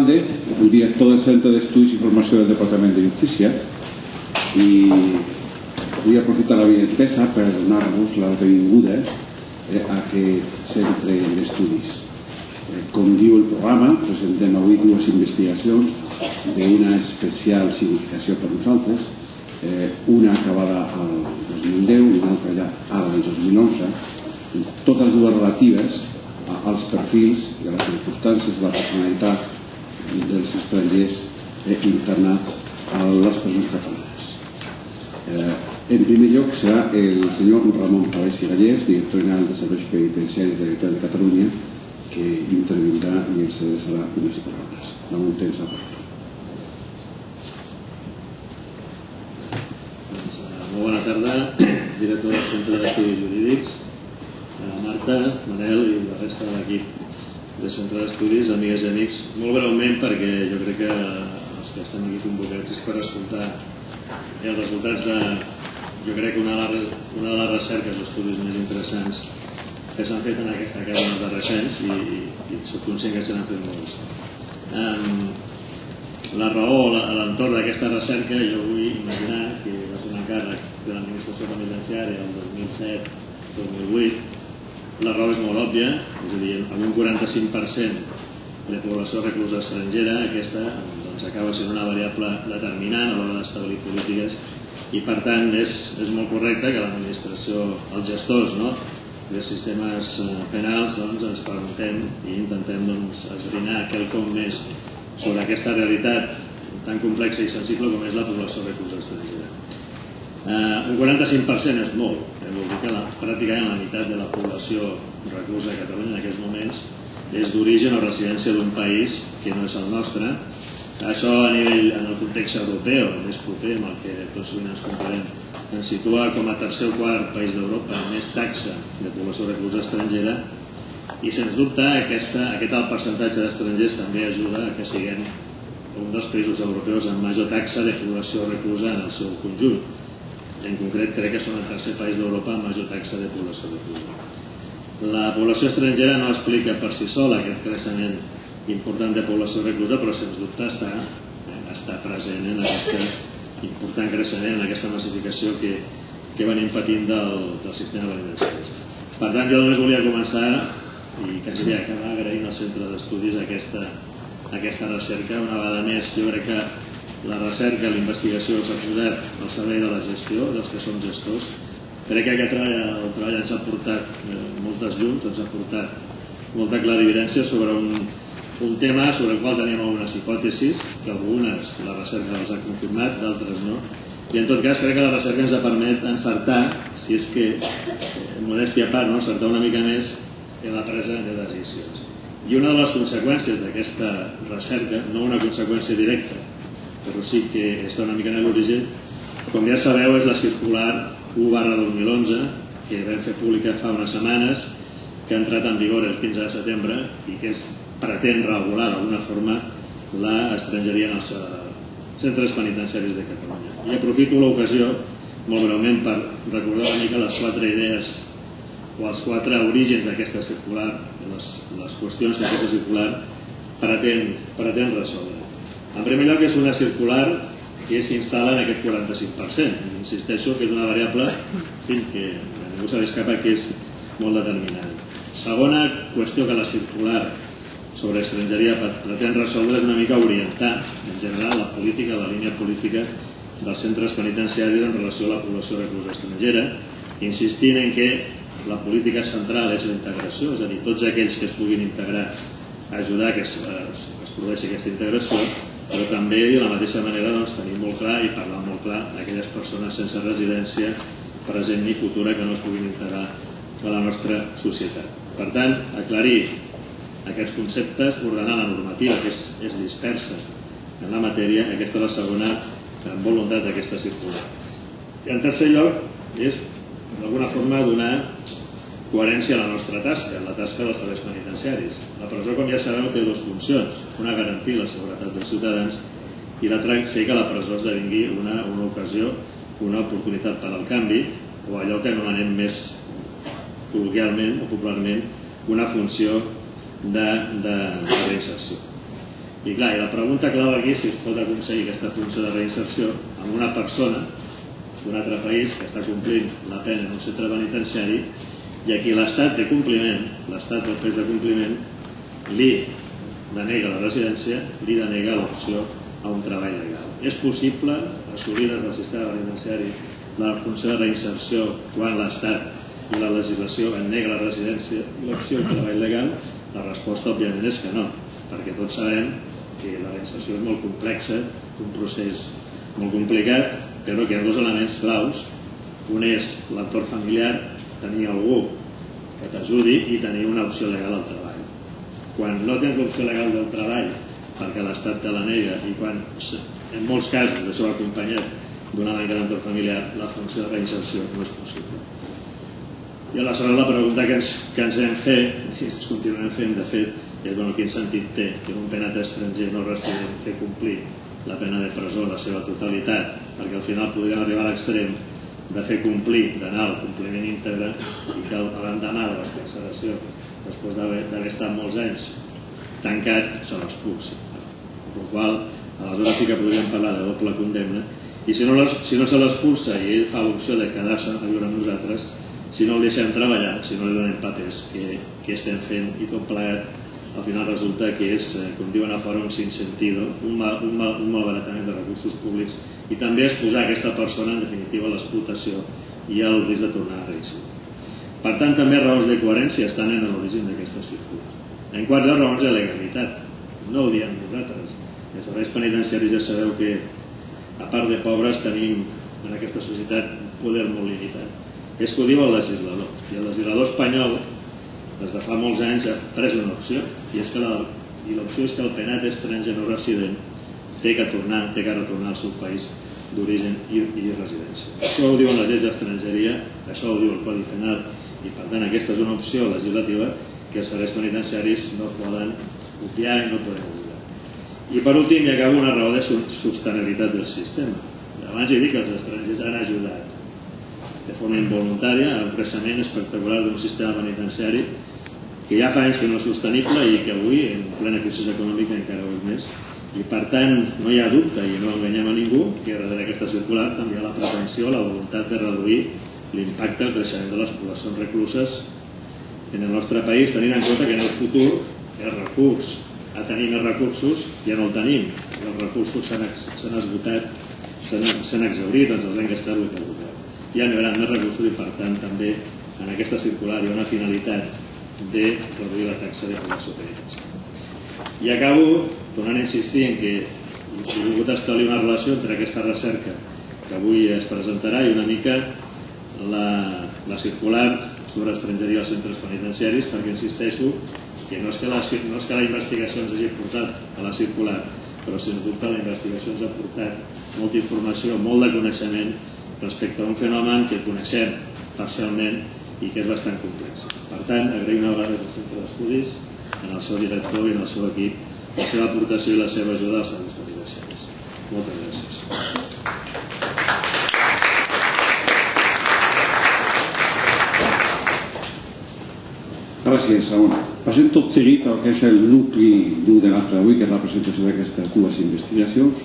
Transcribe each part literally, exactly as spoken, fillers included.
Hernández, el director del Centre d'Estudis i Formació del Departament de Justícia, i vull aprofitar la benvinguda per donar-vos les benvingudes a aquest centre d'estudis. Com diu el programa, presentem avui dues investigacions d'una especial significació per nosaltres, una acabada al dos mil deu i una altra ja ara al dos mil onze, totes dues relatives als perfils i a les circumstàncies de la personalitat dels estrangers internats a les presons catalanes. En primer lloc serà el senyor Ramon Palés-Gallès, director general de Serveis Penitenciaris de la Generalitat de Catalunya, que intervindrà i ens adreçarà unes paraules. Ramon, tens la paraula. Molt bona tarda, director del Centre d'Estudis Jurídics, Marta, Manel i la resta de l'equip de Centre d'Estudis, amigues i amics. Molt breument, perquè jo crec que els que estan aquí convocats és per escoltar els resultats de, jo crec que una de les recerques, els estudis més interessants que s'han fet en aquesta casa en els darrers anys, i soc conscient que se n'han fet molts. La raó a l'entorn d'aquesta recerca, jo vull imaginar que va ser una càrrec de l'administració penitenciària el dos mil set dos mil vuit. La raó és molt òbvia, és a dir, amb un quaranta-cinc per cent de la població reclusa estrangera, aquesta acaba sent una variable determinant a l'hora d'establir polítiques. I per tant és molt correcte que l'administració, els gestors dels sistemes penals, ens preguntem i intentem esbrinar quelcom més sobre aquesta realitat tan complexa i sensible com és la població reclusa estrangera. Un quaranta-cinc per cent és molt, vol dir que pràcticament la meitat de la població reclusa a Catalunya en aquests moments és d'origen o residència d'un país que no és el nostre. Això a nivell, en el context europeu, més proper amb el que tots sovint ens comparem, ens situa com a tercer o quart país d'Europa amb més taxa de població reclusa estrangera, i sens dubte aquest alt percentatge d'estrangers també ajuda que siguem un dels països europeus amb major taxa de població reclusa en el seu conjunt. En concret, crec que són el tercer país d'Europa amb major taxa de població reclusa. La població estrangera no explica per si sola aquest creixement important de població reclusa, però sens dubte està present en aquest important creixement, en aquesta massificació que venim patint del sistema penitenciari. Per tant, jo només volia començar i quasi bé acabar agraint al Centre d'Estudis aquesta recerca. Una vegada més, jo crec que la recerca, la investigació s'ha posat al servei de la gestió, dels que som gestors. Crec que aquest treball ens ha portat moltes llums, ens ha portat molta clarividència sobre un un tema sobre el qual tenim algunes hipòtesis, que algunes la recerca les ha confirmat, d'altres no, i en tot cas crec que la recerca ens permet encertar, si és que, modèstia a part, encertar una mica més en la presa de decisions. I una de les conseqüències d'aquesta recerca, no una conseqüència directa, però sí que està una mica en l'origen, com ja sabeu, és la circular u barra dos mil onze, que vam fer pública fa unes setmanes, que ha entrat en vigor el quinze de setembre i que és pretén regular d'alguna forma l'estrangeria en els centres penitenciaris de Catalunya. I aprofito l'ocasió, molt breument, per recordar una mica les quatre idees o els quatre orígens d'aquesta circular, les qüestions que aquesta circular pretén resoldre. En primer lloc, és una circular que s'instal·la en aquest quaranta-cinc per cent. Insisteixo que és una variable que a ningú se li escapa que és molt determinant. Segona qüestió que la circular sobre estrangeria pretén resoldre és una mica orientar, en general, la política, la línia política dels centres penitenciaris en relació a la població reclusa estrangera, insistint en que la política central és la integració, és a dir, tots aquells que es puguin integrar, ajudar que es produeixi aquesta integració, però també, de la mateixa manera, tenir molt clar i parlar molt clar d'aquelles persones sense residència present ni futura que no es puguin integrar a la nostra societat. Per tant, aclarir aquests conceptes, ordenar la normativa que és dispersa en la matèria, aquesta és la segona voluntat d'aquesta circular. I en tercer lloc és d'alguna forma donar coherència a la nostra tasca, a la tasca dels serveis penitenciaris. La presó, com ja sabeu, té dues funcions: una, garantir la seguretat dels ciutadans, i l'altra, fer que la presó esdevingui una ocasió, una oportunitat per al canvi, o allò que anomenem més col·loquialment o popularment una funció de reinserció. I clar, la pregunta clau aquí és si es pot aconseguir aquesta funció de reinserció amb una persona d'un altre país que està complint la pena en un centre penitenciari i aquí l'estat de compliment, l'estat del pes de compliment, li denega la residència, li denega l'opció a un treball legal. És possible assolir des del sistema penitenciari la funció de reinserció quan l'estat i la legislació en nega la residència l'opció a un treball legal? La resposta, òbviament, és que no, perquè tots sabem que la reinserció és molt complexa, un procés molt complicat, però que hi ha dos elements claus. Un és l'entorn familiar, tenir algú que t'ajudi i tenir una opció legal al treball. Quan no tens l'opció legal del treball perquè l'estat te la nega i quan en molts casos això va acompanyat d'una manca d'entorn familiar, la funció de reinserció no és possible. I aleshores la pregunta que ens hem fet i ens continuem fent, de fet, és quin sentit té que un penat estranger no resident fer complir la pena de presó en la seva totalitat, perquè al final podríem arribar a l'extrem de fer complir, d'anar al compliment íntegre i que l'endemà de l'excarceració, després d'haver estat molts anys tancat, se l'expulsi. Per la qual cosa, aleshores sí que podríem parlar de doble condemna i si no se l'expulsa i ell fa l'opció de quedar-se a viure amb nosaltres, si no el deixem treballar, si no li donem papers, què estem fent i tot plegat, al final resulta que és, com diuen a fora, un sinsentido, un malbaratament de recursos públics i també és posar aquesta persona, en definitiva, a l'explotació i al risc de tornar a reincidir. Per tant, també raons de coherència estan en l'origen d'aquesta circular. En quart lloc, raons de legalitat. No ho diem nosaltres. Els serveis penitenciaris ja sabeu que, a part de pobres, tenim en aquesta societat un poder molt limitat. És que ho diu el legislador. I el legislador espanyol, des de fa molts anys, ha pres una opció i l'opció és que el penat estranger no resident té que retornar al seu país d'origen i residència. Això ho diuen les lleis d'estrangeria, això ho diu el Codi Penal i per tant aquesta és una opció legislativa que els serveis penitenciaris no poden copiar i no poden oblidar. I per últim hi acaba una raó de sostenibilitat del sistema. Abans he dit que els estrangers han ajudat de forma involuntària al creixement espectacular d'un sistema penitenciari que ja fa anys que no és sostenible i que avui, en plena crisi econòmica, encara ho és més. I per tant, no hi ha dubte, i no enganyem a ningú, que darrere aquesta circular també hi ha la pretensió, la voluntat de reduir l'impacte del creixement de les poblacions recluses en el nostre país, tenint en compte que en el futur el recurs a tenir més recursos ja no el tenim. Els recursos s'han esgotat, s'han exaurit, ens els han gastat el que volen. Ja n'hi haurà més recursos i per tant també en aquesta circular hi ha una finalitat de reduir la taxa de població penitenciària. I acabo tornant a insistir en que he volgut establir una relació entre aquesta recerca que avui es presentarà i una mica la circular sobre estrangeria als centres penitenciaris perquè insisteixo que no és que la investigació ens hagi portat a la circular, però sens dubte la investigació ens ha portat molta informació, molt de coneixement respecte a un fenomen que coneixem parcialment i que és bastant complex. Per tant, agraïm una vegada al Centre d'Estudis, al seu director i al seu equip, la seva aportació i la seva ajuda als centres penitenciaris. Moltes gràcies. Gràcies, Ramon. Passem tot seguit al que és el nucli dur de l'acte d'avui, que és la presentació d'aquestes dues investigacions.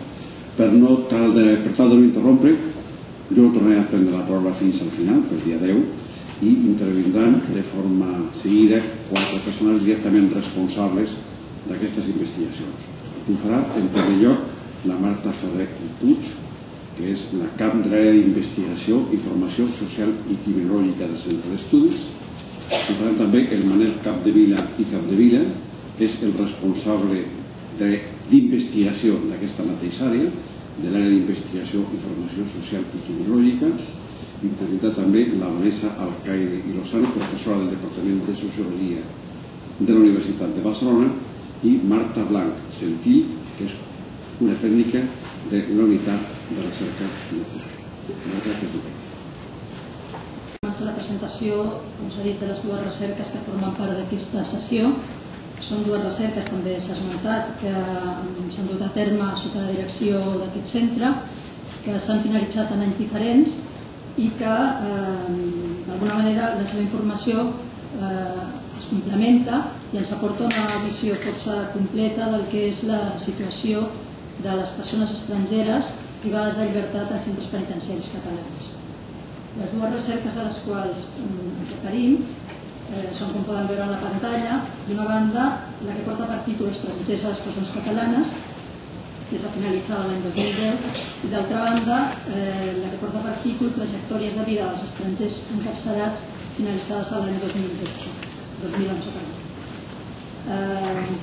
Per tal de no interrompre, jo tornaré a prendre la paraula fins al final, pel dia deu, i intervindran de forma seguida quatre persones directament responsables d'aquestes investigacions. Ho farà, en primer lloc, la Marta Ferrer Puig, que és la cap de l'àrea d'investigació i formació social i criminològica del Centre d'Estudis. Ho farà també el Manel Capdevila i Capdevila, que és el responsable d'investigació d'aquesta mateixa àrea, de l'àrea d'investigació i formació social i criminològica, intervindrà també la Vanessa Alcaide i Lozano, professora del Departament de Sociologia de la Universitat de Barcelona, i Marta Blanc Sentí, que és una tècnica de la Unitat de Recerca Científica. Comença la presentació, com s'ha dit, de les dues recerques que formen part d'aquesta sessió. Són dues recerques, també s'ha esmentat, que s'han dut a terme sota la direcció d'aquest centre, que s'han finalitzat en anys diferents i que, d'alguna manera, la seva informació es complementa i ens aporta una visió força completa del que és la situació de les persones estrangeres privades de llibertat als centres penitenciaris catalans. Les dues recerques a les quals ens referim són, com poden veure a la pantalla, d'una banda la que porta per títol Estrangers a les presons catalanes, que es va finalitzar l'any dos mil deu, i d'altra banda la que porta per títol Trajectòries de vida dels estrangers encarcerats, finalitzades l'any dos mil onze.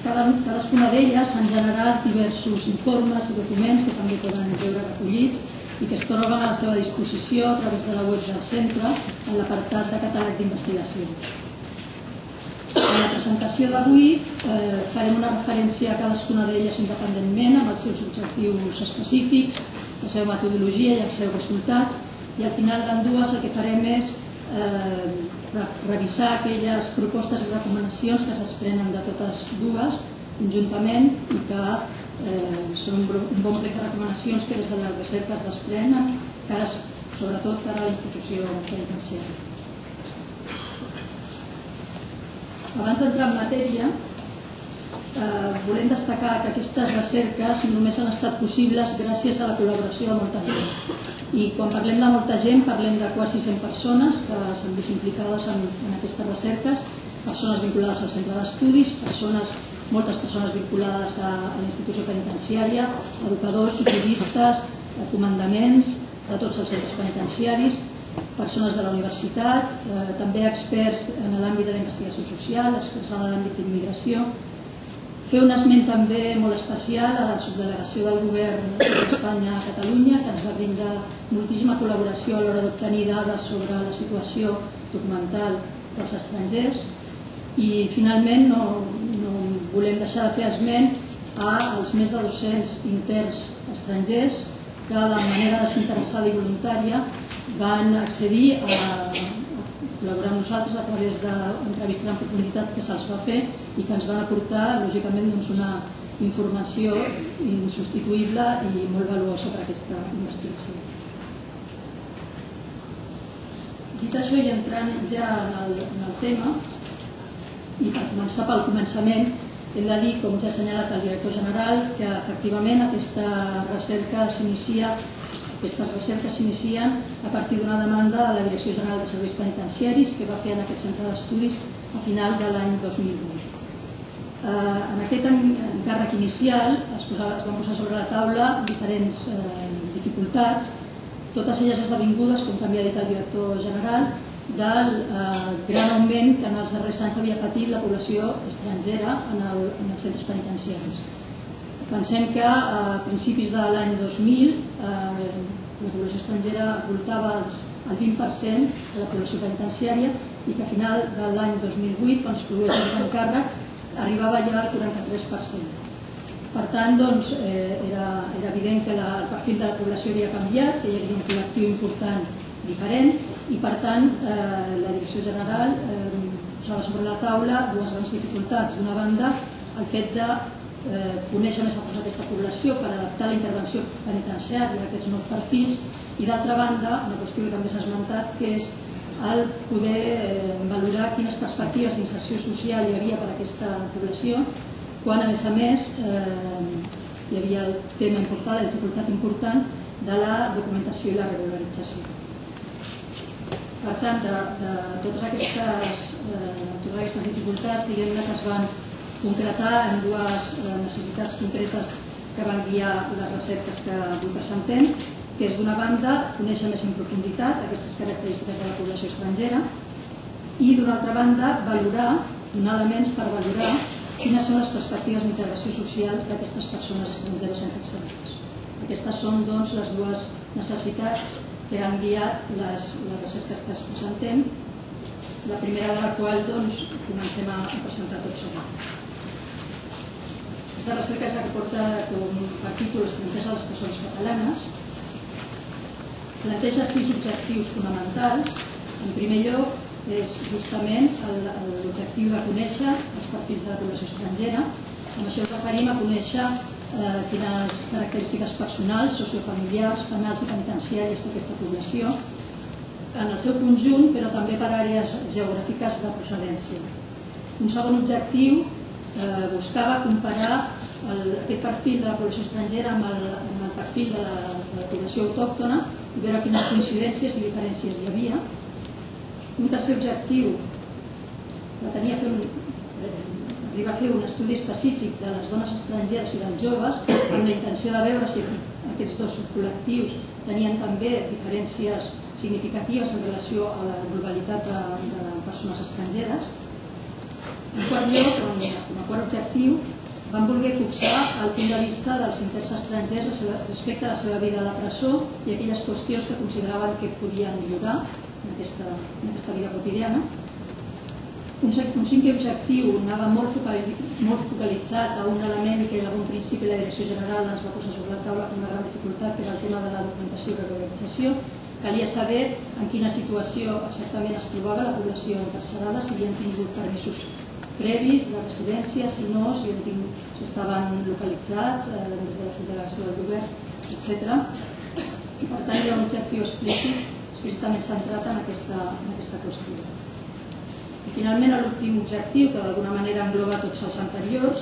Cadascuna d'elles han generat diversos informes i documents que també poden veure recollits i que es troben a la seva disposició a través de la web del centre en l'apartat de catàleg d'investigacions. En la presentació d'avui farem una referència a cadascuna d'elles independentment amb els seus objectius específics, la seva metodologia i els seus resultats, i al final d'ambdues el que farem és revisar aquelles propostes i recomanacions que s'esprenen de totes dues conjuntament i que són un bon plec de recomanacions que des de la recerca es desprenen, sobretot per a la institució penitenciària. Abans d'entrar en matèria, volem destacar que aquestes recerques només han estat possibles gràcies a la col·laboració de molta gent. I quan parlem de molta gent, parlem de quasi cent persones que s'han vist implicades en aquestes recerques, persones vinculades al centre d'estudis, moltes persones vinculades a la institució penitenciària, educadors, juristes, comandaments de tots els centres penitenciaris, persones de la universitat, també experts en l'àmbit de la investigació social, experts en l'àmbit d'immigració. Fer un esment també molt especial a la subdelegació del govern d'Espanya a Catalunya, que ens va brindar moltíssima col·laboració a l'hora d'obtenir dades sobre la situació documental dels estrangers. I finalment no volem deixar de fer esment als més de dos-cents interns estrangers que de manera desinteressada i voluntària van accedir a col·laborar amb nosaltres a través d'entrevistes en profunditat que se'ls va fer i que ens van aportar, lògicament, una informació insubstituïble i molt valuosa per aquesta investigació. Dit això i entrant ja en el tema, i per començar pel començament, hem de dir, com ja ha assenyalat el director general, que efectivament aquesta recerca s'inicia Aquestes recerques s'inicien a partir d'una demanda de la Direcció General de Serveis Penitenciaris que va fer en aquest centre d'estudis a finals de l'any dos mil vuit. En aquest encàrrec inicial es van posar sobre la taula diferents dificultats, totes elles esdevingudes, com també ha dit el director general, del gran augment que en els darrers anys havia patit la població estrangera en els centres penitenciaris. Pensem que a principis de l'any dos mil la població estrangera voltava el vint per cent de la població penitenciària i que a final de l'any dos mil vuit, quan es produeix aquest encàrrec, arribava ja al quaranta-tres per cent. Per tant, era evident que el perfil de la població havia canviat, que hi havia un col·lectiu important diferent i, per tant, la Direcció General posava sobre la taula dues grans dificultats. D'una banda, el fet de conèixer més a fons aquesta població per adaptar la intervenció penitenciària a aquests nous perfils i, d'altra banda, una qüestió que també s'ha esmentat, que és el poder valorar quines perspectives d'inserció social hi havia per a aquesta població, quan, a més a més, hi havia el tema important, la dificultat important de la documentació i la regularització. Per tant, de totes aquestes dificultats, diguem-ne que es van concretar en dues necessitats concretes que van guiar les recerques que avui presentem, que és, d'una banda, conèixer més en profunditat aquestes característiques de la població estrangera i, d'una altra banda, valorar, donar elements per valorar quines són les perspectives d'integració social d'aquestes persones estrangeres encarcerades. Aquestes són, doncs, les dues necessitats que han guiat les recerques que presentem, la primera de la qual, doncs, comencem a presentar tot sobre. Aquesta recerca és la que porta com a títol Estrangers a les presons catalanes. Planteja sis objectius fonamentals. En primer lloc, és justament l'objectiu de conèixer els perfils de la població estrangera. Amb això ens referim a conèixer quines característiques personals, sociofamiliars, penals i penitenciàries d'aquesta població, en el seu conjunt, però també per àrees geogràfiques de procedència. Un segon objectiu buscava comparar aquest perfil de la població estrangera amb el perfil de la població autòctona i veure quines coincidències i diferències hi havia. Un tercer objectiu pretenia arribar a fer un estudi específic de les dones estrangeres i dels joves amb la intenció de veure si aquests dos subcol·lectius tenien també diferències significatives en relació a la globalitat de persones estrangeres. En quart lloc, com a quart objectiu, van voler fixar el punt de vista dels interns estrangers respecte a la seva vida a la presó i aquelles qüestions que consideraven que podien millorar en aquesta vida quotidiana. Un cinquè objectiu anava molt focalitzat a un element que en algun principi la Direcció General ens va posar sobre la taula amb una gran dificultat, que era el tema de la documentació i regularització. Calia saber en quina situació exactament es trobava la població encarcerada, si havien tingut permisos previs de residència, si no, si estaven localitzats des de la Federació del Govern, etcètera. I per tant hi ha un objectiu explícitament centrat en aquesta qüestió. I finalment l'últim objectiu, que d'alguna manera engloba tots els anteriors,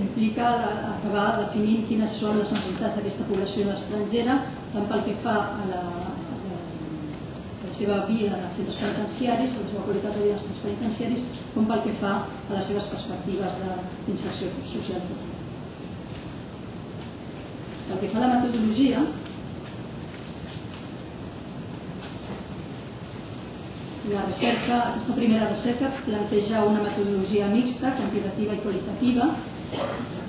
implica acabar definint quines són les necessitats d'aquesta població estrangera, tant pel que fa a la seva vida en els centres penitenciaris, a la seva qualitat de vida en els centres penitenciaris, com pel que fa a les seves perspectives d'inserció social. Pel que fa a la metodologia, la recerca, aquesta primera recerca planteja una metodologia mixta, quantitativa i qualitativa,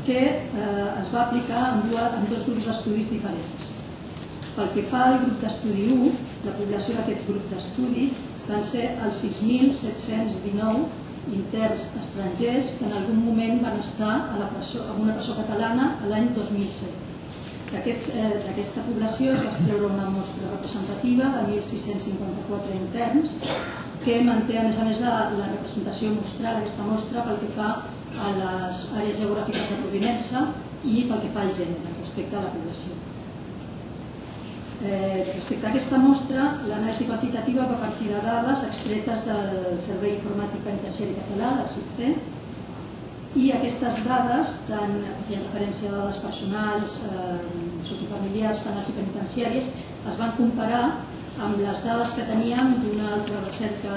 que es va aplicar en dos grups d'estudis diferents. Pel que fa al grup d'estudi u, la població d'aquest grup d'estudi van ser els sis mil set-cents dinou interns estrangers que en algun moment van estar en una presó catalana l'any dos mil set. D'aquesta població es va treure una mostra representativa de mil sis-cents cinquanta-quatre interns que manté a més a més la representació mostral d'aquesta mostra pel que fa a les àrees geogràfiques de provinença i pel que fa al gènere respecte a la població. Respecte a aquesta mostra, l'anàlisi quantitativa va partir de dades extretes del Servei Informàtic Penitenciari Català, del C I P C, i aquestes dades, tant feien referència a dades personals, sociofamiliars, penals i penitenciàries, es van comparar amb les dades que teníem d'una altra recerca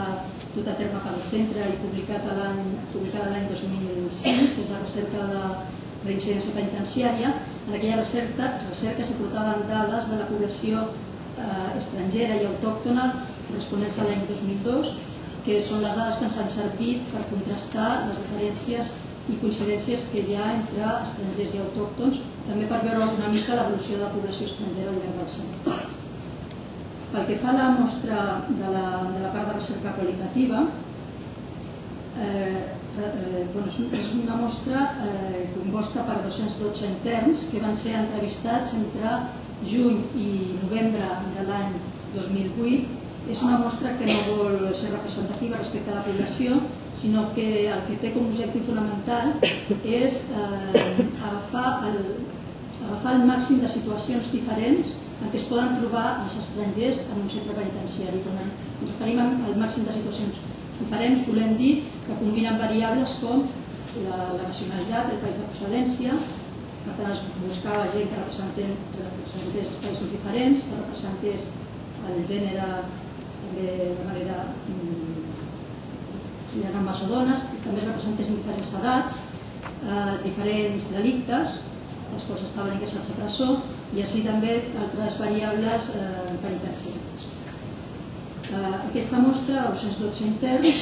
duta a terme pel centre i publicada l'any dos mil cinc, que és la recerca de reincidència penitenciària. En aquella recerca s'aportaven dades de la població estrangera i autòctona corresponents a l'any dos mil dos, que són les dades que ens han servit per contrastar les diferències i coincidències que hi ha entre estrangers i autòctons, també per veure una mica l'evolució de la població estrangera al llarg dels anys. Pel que fa a la mostra de la part de recerca qualitativa, és una mostra composta per dos-cents dotze interns que van ser entrevistats entre juny i novembre de l'any dos mil vuit. És una mostra que no vol ser representativa respecte a la població, sinó que el que té com a objectiu fonamental és agafar el màxim de situacions diferents en què es poden trobar els estrangers en un centre penitenciari. Ens referim al màxim de situacions diferents, volem dir que combinen variables com la nacionalitat, el país de procedència, per tant es buscava gent que representés països diferents, que representés el gènere de manera similar amb massa dones, que també representés diferents edats, diferents delictes, els quals estaven ingressats a presó, i així també altres variables penitenciàries. Aquesta mostra de dos-cents dotze interns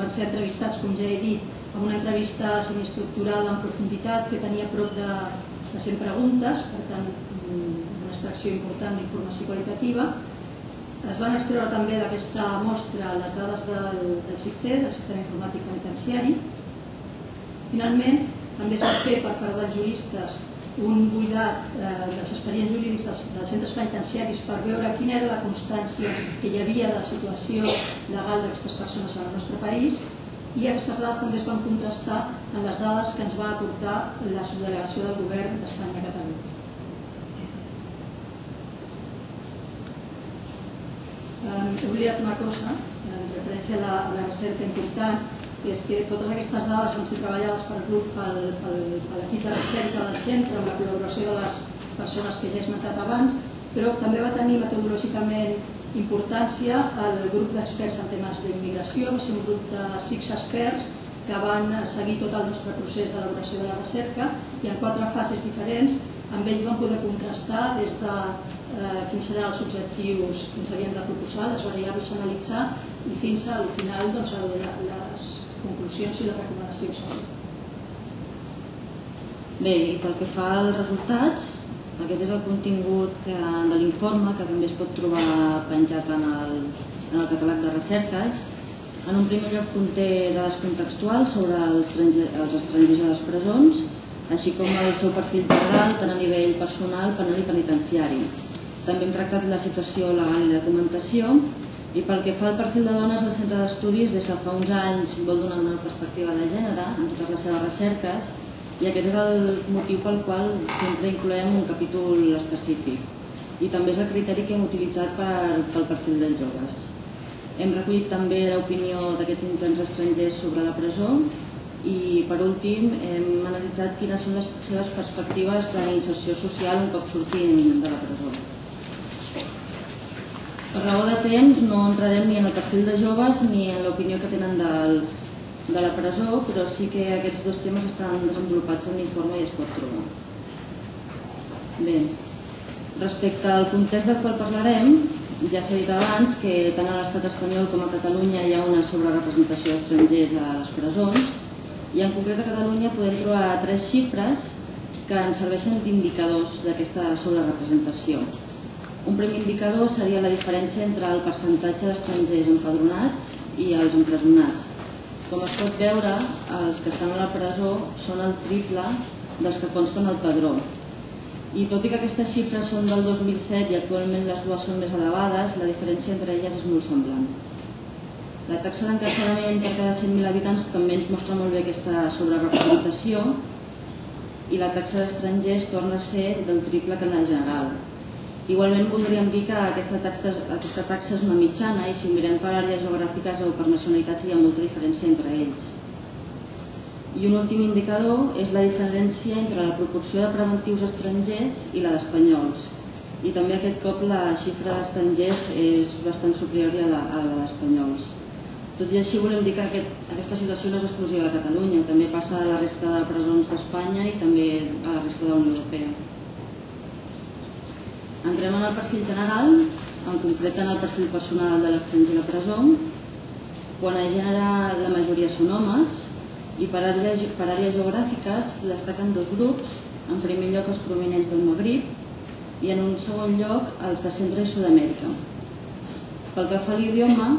van ser entrevistats, com ja he dit, amb una entrevista semiestructurada en profunditat que tenia prop de cent preguntes, per tant una extracció important d'informació qualitativa. Es van extreure també d'aquesta mostra les dades del S I C C, del Sistema Informàtic Penitenciari. Finalment, també es va fer per part dels juristes un buidat dels expedients jurídics dels centres penitenciaris per veure quina era la constància que hi havia de la situació legal d'aquestes persones en el nostre país, i aquestes dades també es van contrastar amb les dades que ens va aportar la subdelegació del Govern d'Espanya a Catalunya. he oblidat una cosa, en referència a la recerca important, que és que totes aquestes dades han de ser treballades per grup per l'equip de recerca del centre amb la col·laboració de les persones que ja he esmentat abans, però també va tenir metodològicament importància el grup d'experts en temes d'immigració, va ser un grup de sis experts que van seguir tot el nostre procés d'elaboració de la recerca i en quatre fases diferents. Amb ells vam poder contrastar des de quins seran els objectius que ens havien de proposar, les variables a analitzar i fins al final les conclusions i les recomanacions. Bé, i pel que fa als resultats, aquest és el contingut de l'informe que també es pot trobar penjat en el catàleg de recerques. En un primer lloc conté dades contextuals sobre els estrangers a les presons, així com el seu perfil general, tant a nivell personal, penal i penitenciari. També hem tractat la situació legal i la documentació, i pel que fa al perfil de dones, el Centre d'Estudis des de fa uns anys vol donar una perspectiva de gènere en totes les seves recerques, i aquest és el motiu pel qual sempre incloem un capítol específic. I també és el criteri que hem utilitzat pel perfil dels joves. Hem recollit també l'opinió d'aquests interns estrangers sobre la presó, i per últim hem analitzat quines són les seves perspectives de la inserció social un cop sortint de la presó. Per raó de temps no entrarem ni en el perfil de joves ni en l'opinió que tenen de la presó, però sí que aquests dos temes estan desenvolupats en l'informe i es pot trobar. Bé, respecte al context del qual parlarem, ja s'ha dit abans que tant a l'estat espanyol com a Catalunya hi ha una sobrerepresentació d'estrangers a les presons, i en concret a Catalunya podem trobar tres xifres que ens serveixen d'indicadors d'aquesta sobrerepresentació. Un primer indicador seria la diferència entre el percentatge d'estrangers empadronats i els empresonats. Com es pot veure, els que estan a la presó són el triple dels que consten al padró. I tot i que aquestes xifres són del dos mil set i actualment les dues són més elevades, la diferència entre elles és molt semblant. La taxa d'encarcerament per cada cent mil habitants també ens mostra molt bé aquesta sobrerepresentació, i la taxa d'estrangers torna a ser del triple que en la general. Igualment voldríem dir que aquesta taxa és una mitjana i si mirem per àrees geogràfiques o per nacionalitats hi ha molta diferència entre ells. I un últim indicador és la diferència entre la proporció de preventius estrangers i la d'espanyols. I també aquest cop la xifra d'estrangers és bastant superior a la d'espanyols. Tot i així volem dir que aquesta situació no és exclusiva de Catalunya, també passa a la resta de presons d'Espanya i també a la resta de la Unió Europea. Entrem en el perfil general, en concret en el perfil personal de l'estranger a la presó. Quan a gènere la majoria són homes, i per àrees geogràfiques destaquen dos grups, en primer lloc els provinents del Magrib i en un segon lloc els de Centre i Sud-amèrica. Pel que fa a l'idioma,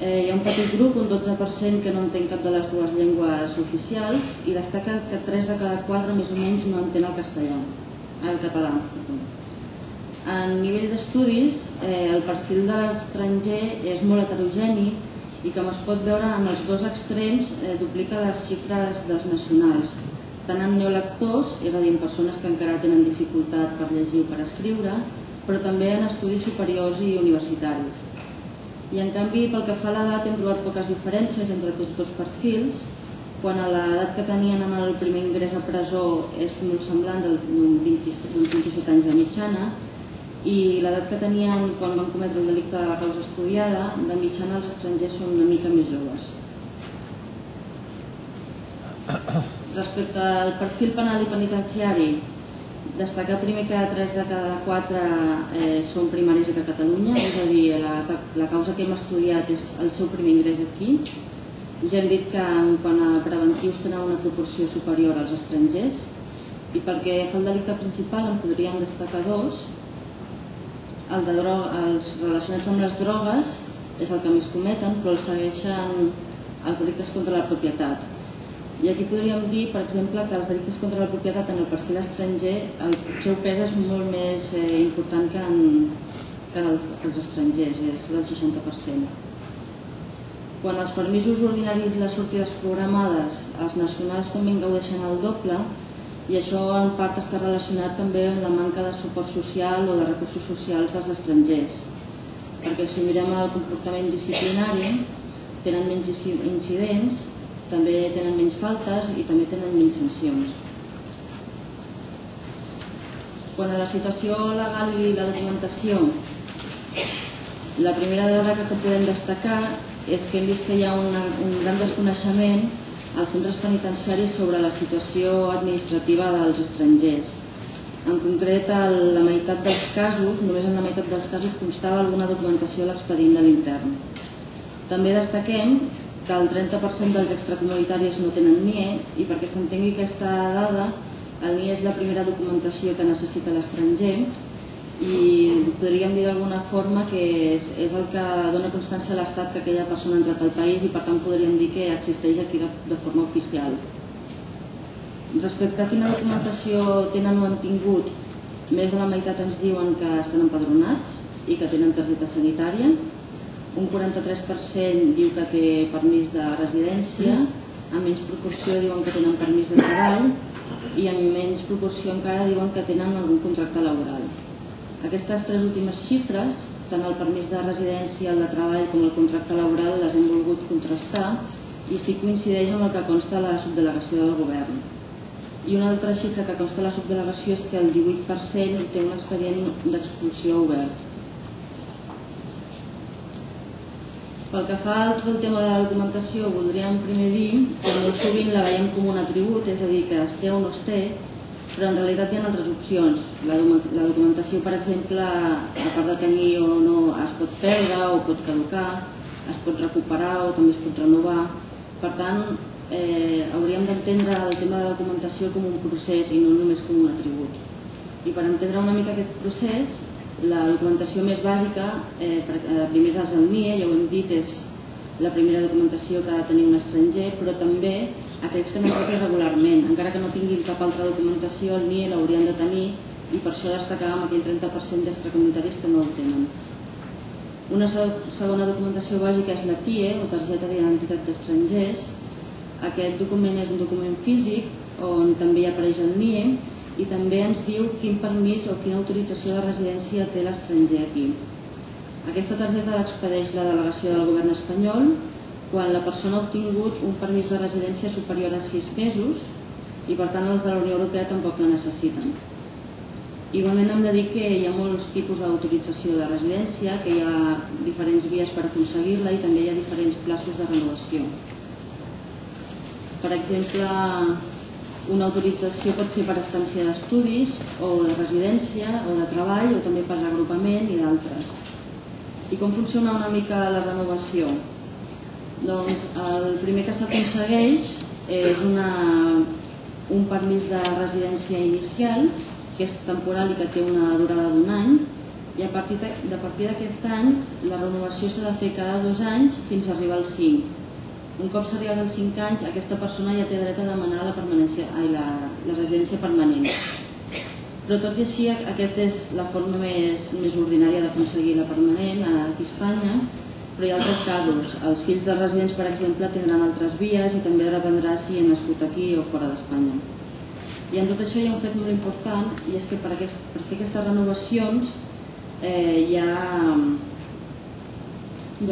hi ha un petit grup, un dotze per cent, que no entén cap de les dues llengües oficials i destaca que tres de cada quatre més o menys no entén el castellà, el català. A nivell d'estudis, el perfil de l'estranger és molt heterogeni i, com es pot veure, en els dos extrems duplica les xifres dels nacionals, tant en neolectors, és a dir, en persones que encara tenen dificultat per llegir o per escriure, però també en estudis superiors i universitaris. I en canvi, pel que fa a l'edat, hem trobat poques diferències entre tots dos perfils. Quan a l'edat que tenien en el primer ingrés a presó és molt semblant, d'uns vint-i-set anys de mitjana, i l'edat que tenien quan van cometre el delicte de la causa estudiada, de mitjana els estrangers són una mica més joves. Respecte al perfil penal i penitenciari, destacar primer que tres de cada quatre són primaris de Catalunya, és a dir, la causa que hem estudiat és el seu primer ingrés aquí. Ja hem dit que quan a preventius tenen una proporció superior als estrangers, i pel que fa al delicte principal en podríem destacar dos. Els relacionats amb les drogues és el que més cometen, però els segueixen els delictes contra la propietat. I aquí podríem dir, per exemple, que els delictes contra la propietat en el perfil estranger, el seu pes és molt més important que els estrangers, és del seixanta per cent. Quan els permisos ordinaris i les sortides programades, els nacionals també en gaudeixen el doble, i això en part està relacionat també amb la manca de suport social o de recursos socials dels estrangers. perquè si mirem el comportament disciplinari tenen menys incidents, també tenen menys faltes i també tenen menys sancions. Quan a la situació legal i la documentació, la primera dada que podem destacar és que hem vist que hi ha un gran desconeixement als centres penitenciaris sobre la situació administrativa dels estrangers. En concret, en la meitat dels casos, només en la meitat dels casos constava alguna documentació a l'expedient de l'intern. També destaquem que el trenta per cent dels extracomunitaris no tenen N I E i perquè s'entengui aquesta dada, el N I E és la primera documentació que necessita l'estranger i podríem dir d'alguna forma que és el que dona constància a l'Estat que aquella persona ha entrat al país i per tant podríem dir que existeix aquí de forma oficial. Respecte a quina documentació tenen o han tingut, més de la meitat ens diuen que estan empadronats i que tenen targeta sanitària, un quaranta-tres per cent diu que té permís de residència, en menys proporció diuen que tenen permís de treball i en menys proporció encara diuen que tenen algun contracte laboral. Aquestes tres últimes xifres, tant el permís de residència, el de treball com el contracte laboral, les hem volgut contrastar i sí que coincideix amb el que consta la subdelegació del govern. I una altra xifra que consta la subdelegació és que el divuit per cent té un expedient d'expulsió obert. Pel que fa al tema de la documentació, voldríem primer dir que molt sovint la veiem com un atribut, és a dir, que es té o no es té, però en realitat hi ha altres opcions. La documentació, per exemple, a part de tenir o no, es pot perdre o pot caducar, es pot recuperar o també es pot renovar. Per tant, hauríem d'entendre el tema de la documentació com un procés i no només com un atribut. I per entendre una mica aquest procés, la documentació més bàsica, primer és el N I E, ja ho hem dit, és la primera documentació que ha de tenir un estranger, però també aquells que no toquen regularment, encara que no tinguin cap altra documentació, el N I E l'haurien de tenir i per això destacàvem aquell trenta per cent d'extracomunitaris que no el tenen. Una segona documentació bàsica és la T I E, o targeta d'identitat d'estrangers. Aquest document és un document físic on també hi apareix el N I E i també ens diu quin permís o quina autorització de residència té l'estranger aquí. Aquesta targeta l'expedeix la delegació del govern espanyol quan la persona ha obtingut un permís de residència superior a sis mesos i per tant els de la Unió Europea tampoc la necessiten. Igualment hem de dir que hi ha molts tipus d'autorització de residència, que hi ha diferents vies per aconseguir-la i també hi ha diferents terminis de renovació. Per exemple, una autorització pot ser per estància d'estudis o de residència o de treball o també per agrupament i d'altres. I com funciona una mica la renovació? Doncs el primer que s'aconsegueix és un permís de residència inicial, que és temporal i que té una durada d'un any, i a partir d'aquest any la renovació s'ha de fer cada dos anys fins a arribar als cinc. Un cop s'arriba als cinc anys, aquesta persona ja té dret a demanar la residència permanent. Però tot i així, aquesta és la forma més ordinària d'aconseguir la permanent aquí a Espanya, però hi ha altres casos. Els fills de residents, per exemple, tindran altres vies i també dependrà si han nascut aquí o fora d'Espanya. I en tot això hi ha un fet molt important, i és que per fer aquestes renovacions hi ha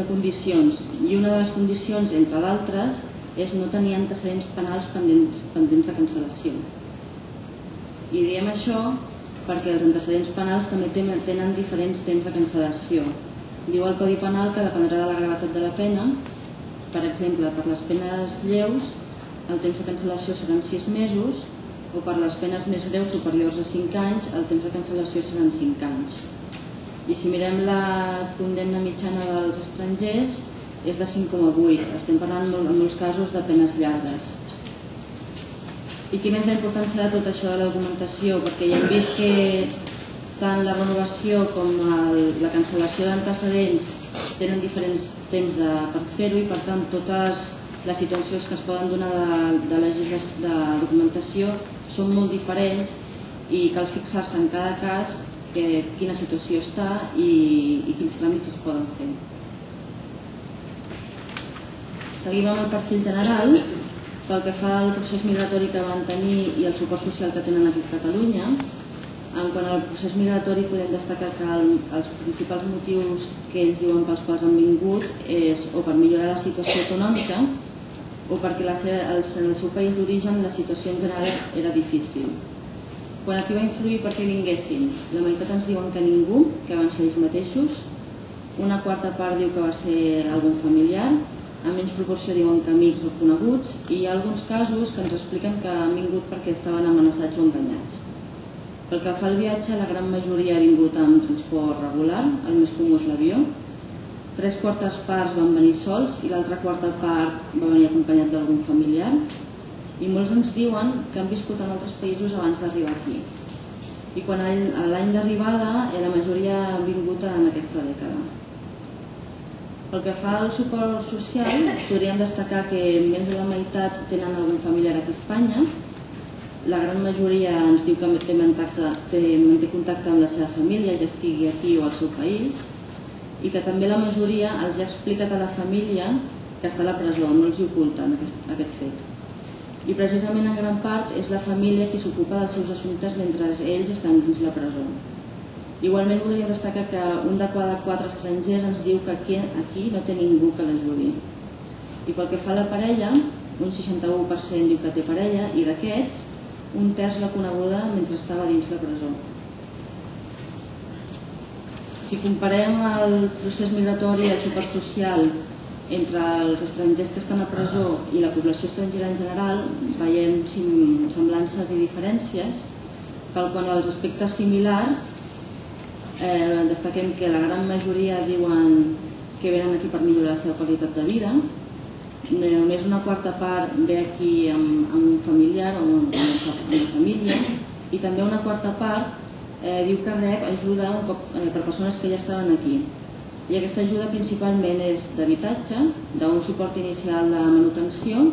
condicions. I una de les condicions, entre d'altres, és no tenir antecedents penals pendents de cancel·lació. I diem això perquè els antecedents penals també tenen diferents temps de cancel·lació. Diu el Codi Penal que dependrà de la gravetat de la pena. Per exemple, per les penes lleus el temps de cancel·lació seran sis mesos o per les penes més greus superiors a cinc anys el temps de cancel·lació seran cinc anys. I si mirem la condemna mitjana dels estrangers és de cinc coma vuit. Estem parlant en molts casos de penes llargues. I quina és la importància de tot això de la documentació? Perquè ja hem vist que tant la renovació com la cancel·lació d'antecedents tenen diferents temps per fer-ho i per tant totes les situacions que es poden donar de documentació són molt diferents i cal fixar-se en cada cas quina situació està i quins tràmits es poden fer. Seguim amb el perfil general. Pel que fa al procés migratori que van tenir i el suport social que tenen aquí a Catalunya, Quant al procés migratori, podem destacar que els principals motius que ells diuen pels quals han vingut és o per millorar la situació econòmica o perquè en el seu país d'origen la situació en general era difícil. Quan aquí va influir perquè vinguessin, la meitat ens diuen que ningú, que van ser ells mateixos, una quarta part diu que va ser algun familiar, en menys proporció diuen que amics o coneguts, i hi ha alguns casos que ens expliquen que han vingut perquè estaven amenaçats o enganyats. Pel que fa al viatge, la gran majoria ha vingut amb transport regular, el més comú és l'avió. Tres quartes parts van venir sols i l'altra quarta part va venir acompanyat d'algun familiar. I molts ens diuen que han viscut en altres països abans d'arribar aquí. I quan a l'any d'arribada, la majoria ha vingut en aquesta dècada. Pel que fa al suport social, podríem destacar que més de la meitat tenen algun familiar aquí a Espanya. La gran majoria ens diu que manté contacte amb la seva família, ja estigui aquí o al seu país, i que també la majoria els ha explicat a la família que està a la presó, no els oculten aquest fet. I precisament en gran part és la família qui s'ocupa dels seus assumptes mentre ells estan dins la presó. Igualment voldria destacar que un de cada quatre estrangers ens diu que aquí no té ningú que l'ajudi. I pel que fa a la parella, un seixanta-u per cent diu que té parella i d'aquests, un terç la coneguda mentre estava dins la presó. Si comparem el procés migratori i el suport social entre els estrangers que estan a presó i la població estrangera en general, veiem semblances i diferències, però quan als aspectes similars destaquem que la gran majoria diuen que venen aquí per millorar la seva qualitat de vida, només una quarta part ve aquí amb un familiar o amb una família i també una quarta part diu que rep ajuda per persones que ja estaven aquí. I aquesta ajuda principalment és d'habitatge, d'un suport inicial de manutenció,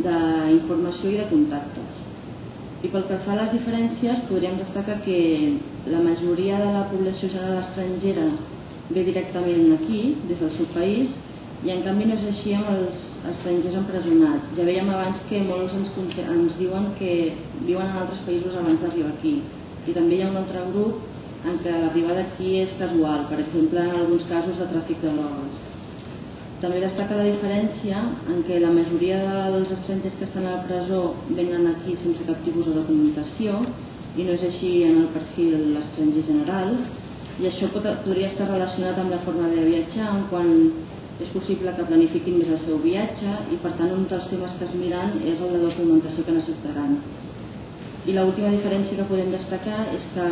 d'informació i de contactes. I pel que fa a les diferències, podríem destacar que la majoria de la població general estrangera ve directament aquí, des del seu país, i en canvi no és així amb els estrangers empresonats. Ja vèiem abans que molts ens diuen que viuen en altres països abans d'arribar aquí. I també hi ha un altre grup en què l'arribada aquí és casual, per exemple en alguns casos de tràfic de drogues. També destaca la diferència en què la majoria dels estrangers que estan a la presó venen aquí sense cap tipus de documentació i no és així en el perfil de l'estranger general, i això podria estar relacionat amb la forma de viatjar en quan és possible que planifiquin més el seu viatge i, per tant, un dels temes que es miren és el de documentació que necessitaran. I l'última diferència que podem destacar és que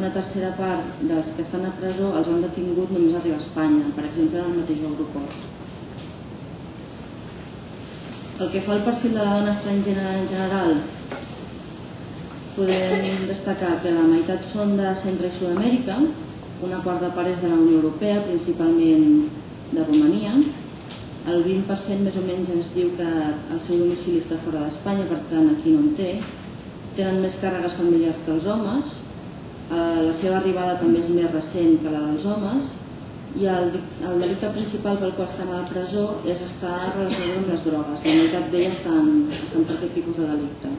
una tercera part dels que estan a presó els han detingut només arribar a Espanya, per exemple, en el mateix aeroport. Pel que fa al perfil de la dona estrangera en general, podem destacar que la meitat són de Centre i Sud-amèrica, una quarta part és de la Unió Europea, principalment de Romania. El vint per cent més o menys ens diu que el seu domicili està fora d'Espanya, per tant aquí no en té. Tenen més càrregues familiars que els homes. La seva arribada també és més recent que la dels homes. I el delicte principal pel qual estan a la presó és estar relacionat amb les drogues. La meitat d'elles estan per aquest tipus de delicte.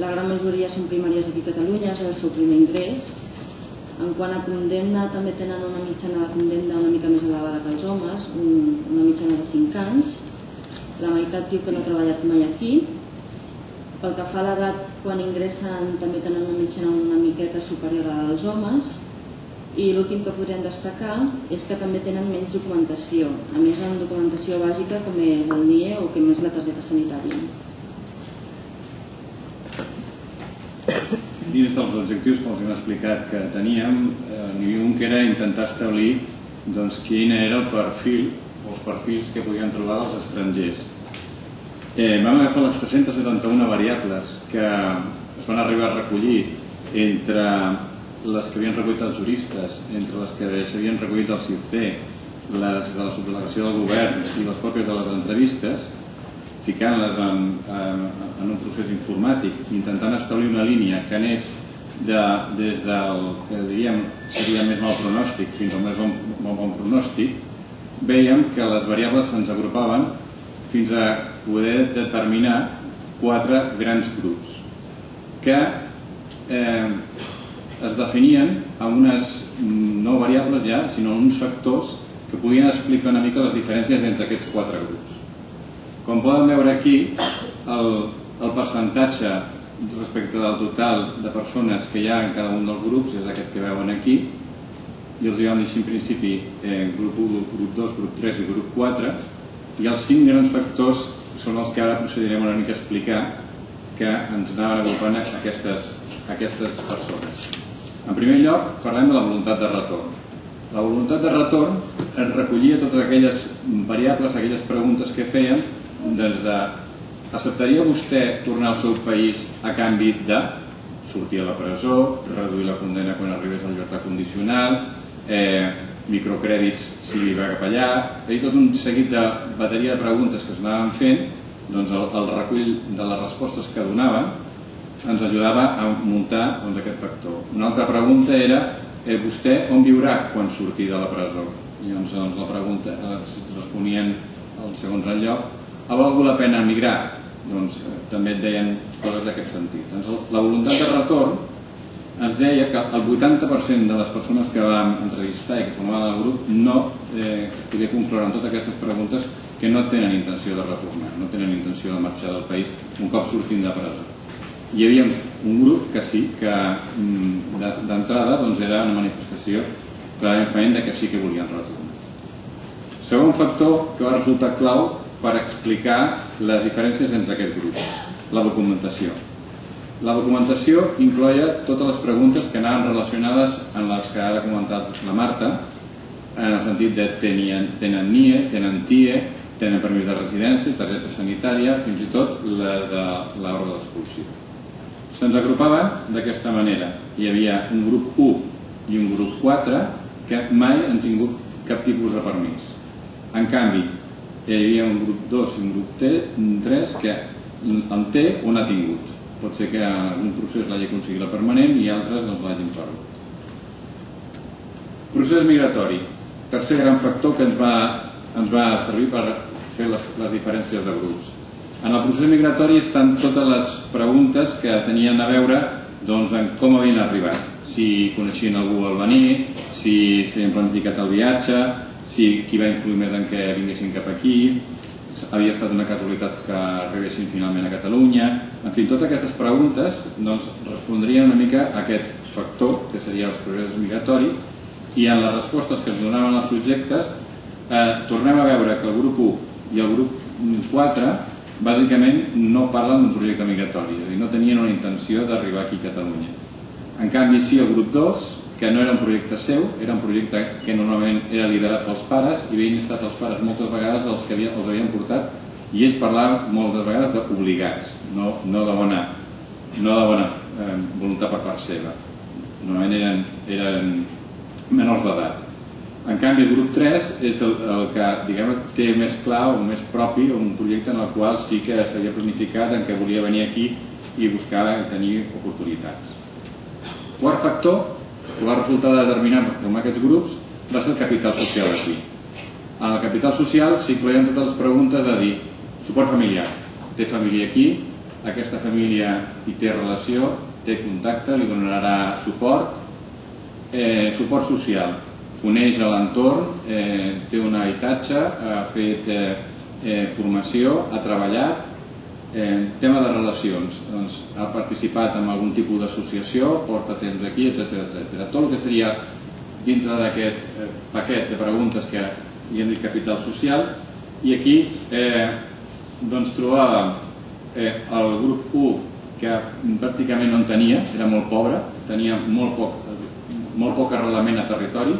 La gran majoria són primàries aquí a Catalunya, és el seu primer ingrés. En quant a condemna, també tenen una mitjana de condemna una mica més elevada que els homes, una mitjana de cinc anys. La meitat diu que no ha treballat mai aquí. Pel que fa a l'edat, quan ingressen també tenen una mitjana una miqueta superior a la dels homes. I l'últim que podríem destacar és que també tenen menys documentació, a més amb documentació bàsica com és el N I E o com és la targeta sanitària. Dins dels objectius que els hem explicat que teníem, n'hi havia un que era intentar establir quin era el perfil o els perfils que podien trobar els estrangers. Vam agafar les tres-centes setanta-una variables que es van arribar a recollir entre les que havien recollit els juristes, entre les que s'havien recollit el C I C D, les de la subdelegació del govern i les pròpies de les entrevistes, ficant-les en un procés informàtic, intentant establir una línia que anés des del que diríem seria més mal pronòstic fins al més bon pronòstic, vèiem que les variables se'ns agrupaven fins a poder determinar quatre grans grups que es definien amb unes no variables ja, sinó uns factors que podien explicar una mica les diferències entre aquests quatre grups. Com poden veure aquí, el percentatge respecte del total de persones que hi ha en cada un dels grups és aquest que veuen aquí, i els hi vam dir en principi grup u, grup dos, grup tres i grup quatre, i els cinc grans factors són els que ara procedirem una mica a explicar, que ens anaven agrupant aquestes persones. En primer lloc, parlem de la voluntat de retorn. La voluntat de retorn es recollia totes aquelles variables, aquelles preguntes que feien, des de, acceptaria vostè tornar al seu país a canvi de sortir a la presó, reduir la condemna quan arribés a la llibertat condicional, microcrèdits si va cap allà, hi ha tot un seguit de bateria de preguntes que s'anaven fent. Doncs el recull de les respostes que donaven ens ajudava a muntar aquest factor. Una altra pregunta era, vostè on viurà quan surti de la presó? I doncs la pregunta responien al segon lloc, ha valgut la pena emigrar? Doncs també et deien coses d'aquest sentit. La voluntat de retorn ens deia que el vuitanta per cent de les persones que vam entrevistar i que formaven el grup no podia concloure amb totes aquestes preguntes que no tenen intenció de retornar, no tenen intenció de marxar del país un cop sortint de presó. Hi havia un grup que sí, que d'entrada era una manifestació clarament feint que sí que volien retornar. Segon factor que va resultar clau per explicar les diferències entre aquests grups, la documentació. La documentació incloïa totes les preguntes que anaven relacionades amb les que ara ha comentat la Marta, en el sentit de tenen N I E, tenen T I E, tenen permís de residència, targeta sanitària, fins i tot les de l'ordre d'expulsió. Se'ns agrupava d'aquesta manera. Hi havia un grup u i un grup quatre que mai han tingut cap tipus de permís. En canvi, hi havia un grup dos i un grup tres que en té o n'ha tingut. Pot ser que en algun procés l'hagi aconseguit la permanent i altres no l'hagin perdut. Procés migratori. Tercer gran factor que ens va servir per fer les diferències de grups. En el procés migratori estan totes les preguntes que tenien a veure amb com havien arribat, si coneixien algú al venir, si s'havien planificat el viatge, si qui va influir més en què vinguessin cap aquí, havia estat una casualitat que arribessin finalment a Catalunya. En fi, totes aquestes preguntes respondrien una mica a aquest factor, que seria el procés migratori, i en les respostes que ens donaven els subjectes tornem a veure que el grup u i el grup quatre bàsicament no parlen d'un projecte migratori, és a dir, no tenien una intenció d'arribar aquí a Catalunya. En canvi sí el grup dos, que no era un projecte seu, era un projecte que normalment era liderat pels pares i havien estat els pares moltes vegades els que els havien portat, i ells parlaven moltes vegades d'obligats, no de bona voluntat per part seva, normalment eren menors d'edat. En canvi, el grup tres és el que té més clar o més propi un projecte en el qual sí que s'havia planificat en què volia venir aquí i buscava tenir oportunitats. Quart factor que va resultar determinant per formar aquests grups va ser el capital social aquí. En el capital social s'incloïen totes les preguntes de dir suport familiar, té família aquí, aquesta família hi té relació, té contacte, li donarà suport. Suport social, coneix l'entorn, té un habitatge, ha fet formació, ha treballat. Tema de relacions, ha participat en algun tipus d'associació, porta temps aquí, etcètera. Tot el que seria dintre d'aquest paquet de preguntes que hi hem dit capital social. I aquí trobàvem el grup u que pràcticament no en tenia, era molt pobre, tenia molt poc molt poc arrelament a territori.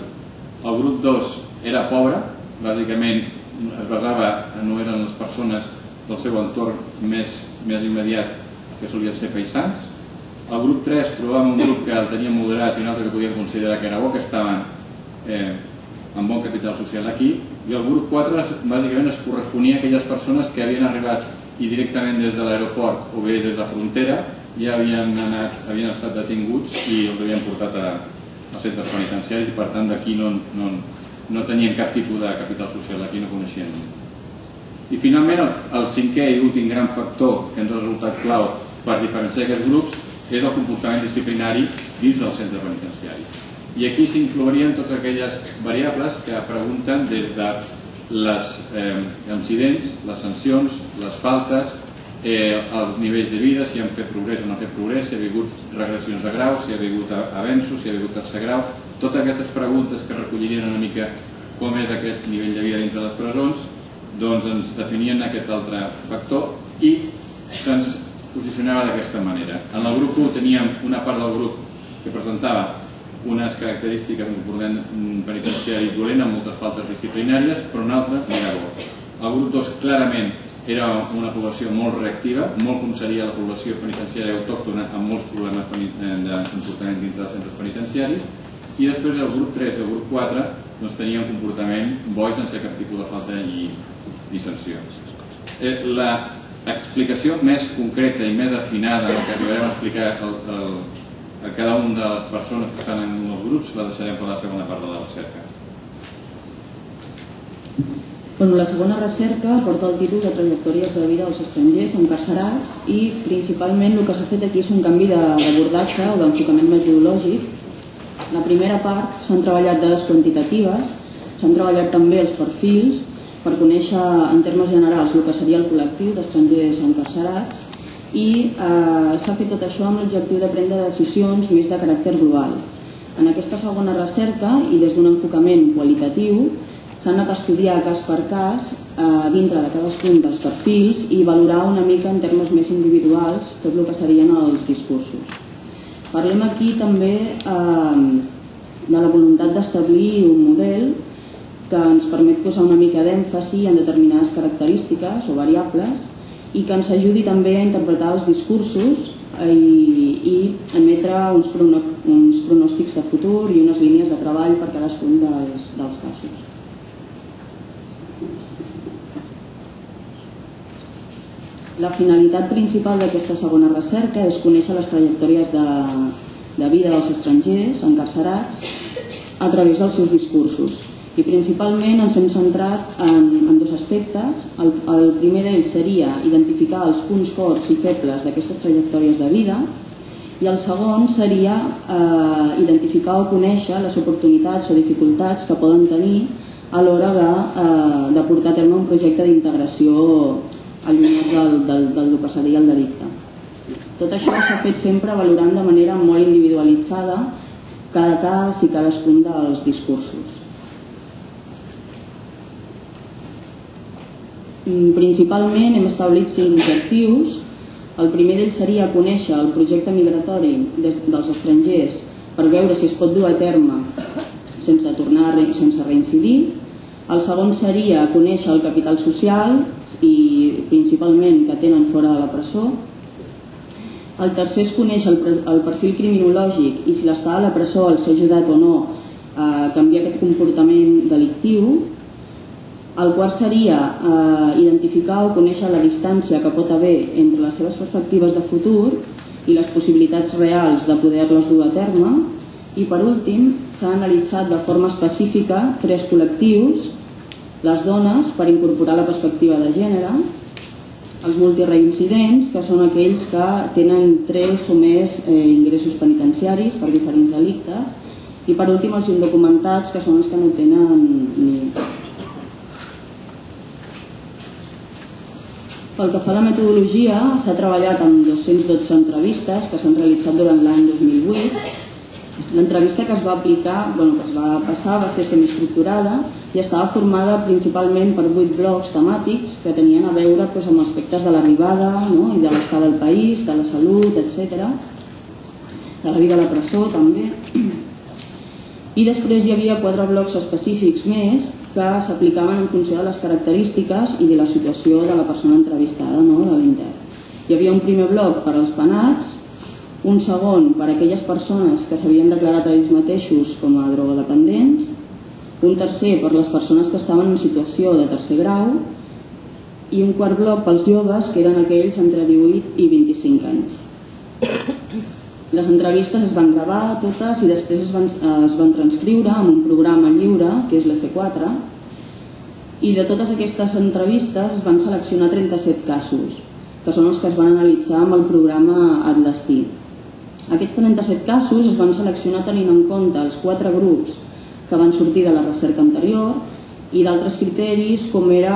El grup dos era pobre, bàsicament es basava només en les persones del seu entorn més immediat, que solien ser paisans. El grup tres trobàvem un grup que el tenia moderat i un altre que podíem considerar que era bo, que estaven amb bon capital social aquí. I el grup quatre bàsicament es corresponia a aquelles persones que havien arribat i directament des de l'aeroport o bé des de la frontera ja havien estat detinguts i els havien portat a els centres penitenciaris, i per tant d'aquí no tenien cap tipus de capital social, d'aquí no coneixien ningú. I finalment el cinquè i últim gran factor que ens ha resultat clau per diferenciar aquests grups que és el comportament disciplinari dins del centre penitenciari. I aquí s'inclourien totes aquelles variables que pregunten des de les incidents, les sancions, les faltes, els nivells de vida, si han fet progrés o no han fet progrés, si ha hagut regressions de grau, si ha hagut avenços, si ha hagut tercer grau. Totes aquestes preguntes que recollirien una mica com és aquest nivell de vida dintre les presons, doncs ens definien aquest altre factor i se'ns posicionava d'aquesta manera. En el grup u teníem una part del grup que presentava unes característiques d'un comportament penitenciari dolent amb moltes faltes disciplinàries, però una altra no era bo. El grup dos clarament era una població molt reactiva, molt com seria la població penitenciària autòctona amb molts problemes de comportament dintre dels centres penitenciaris, i després el grup tres i el grup quatre doncs tenia un comportament bo i sense cap tipus de falta i sanció. L'explicació més concreta i més afinada que arribarem a explicar a cada una de les persones que estan en un dels grups la deixarem per la segona part de la recerca. La segona recerca porta el títol de trajectòries de vida dels estrangers encarcerats i principalment el que s'ha fet aquí és un canvi d'abordatge o d'enfocament més ideològic. La primera part s'han treballat dades quantitatives, s'han treballat també els perfils per conèixer en termes generals el que seria el col·lectiu d'estrangers encarcerats i s'ha fet tot això amb l'objectiu de prendre decisions més de caràcter global. En aquesta segona recerca i des d'un enfocament qualitatiu s'ha anat a estudiar cas per cas dintre de cadascun dels perfils i valorar una mica en termes més individuals tot el que serien els discursos. Parlem aquí també de la voluntat d'establir un model que ens permet posar una mica d'èmfasi en determinades característiques o variables i que ens ajudi també a interpretar els discursos i emetre uns pronòstics de futur i unes línies de treball per cadascun dels casos. La finalitat principal d'aquesta segona recerca és conèixer les trajectòries de vida dels estrangers encarcerats a través dels seus discursos. I principalment ens hem centrat en dos aspectes. El primer d'ells seria identificar els punts forts i febles d'aquestes trajectòries de vida i el segon seria identificar o conèixer les oportunitats o dificultats que poden tenir a l'hora de portar a terme un projecte d'integració allunyats del que seria el delicte. Tot això s'ha fet sempre valorant de manera molt individualitzada cada cas i cadascun dels discursos. Principalment hem establit cinc objectius. El primer d'ells seria conèixer el projecte migratori dels estrangers per veure si es pot dur a terme sense tornar i sense reincidir. El segon seria conèixer el capital social i principalment que tenen fora de la presó. El tercer és conèixer el perfil criminològic i si l'estar a la presó els ha ajudat o no a canviar aquest comportament delictiu. El quart seria identificar o conèixer la distància que pot haver entre les seves perspectives de futur i les possibilitats reals de poder-les dur a terme. I per últim s'ha analitzat de forma específica tres col·lectius: les dones, per incorporar la perspectiva de gènere, els multireincidents, que són aquells que tenen tres o més ingressos penitenciaris per diferents delictes, i per últim els indocumentats, que són els que no tenen ni... Pel que fa a la metodologia, s'ha treballat amb dos-cents dotze entrevistes que s'han realitzat durant l'any dos mil vuit. L'entrevista que es va aplicar, bueno, que es va passar, va ser semiestructurada i estava formada principalment per vuit blocs temàtics que tenien a veure doncs, amb aspectes de l'arribada, no?, i de l'estat del país, de la salut, etcètera, de la vida a la presó també. I després hi havia quatre blocs específics més que s'aplicaven en funció de les característiques i de la situació de la persona entrevistada, no?, de l'intern. Hi havia un primer bloc per als penats, un segon per a aquelles persones que s'havien declarat a ells mateixos com a drogodependents, un tercer per a les persones que estaven en situació de tercer grau i un quart bloc pels joves, que eren aquells entre divuit i vint-i-cinc anys. Les entrevistes es van gravar totes i després es van, es van transcriure en un programa lliure, que és l'F quatre, i de totes aquestes entrevistes es van seleccionar trenta-set casos, que són els que es van analitzar amb el programa Atlas T I. Aquests trenta-set casos es van seleccionar tenint en compte els quatre grups que van sortir de la recerca anterior i d'altres criteris com era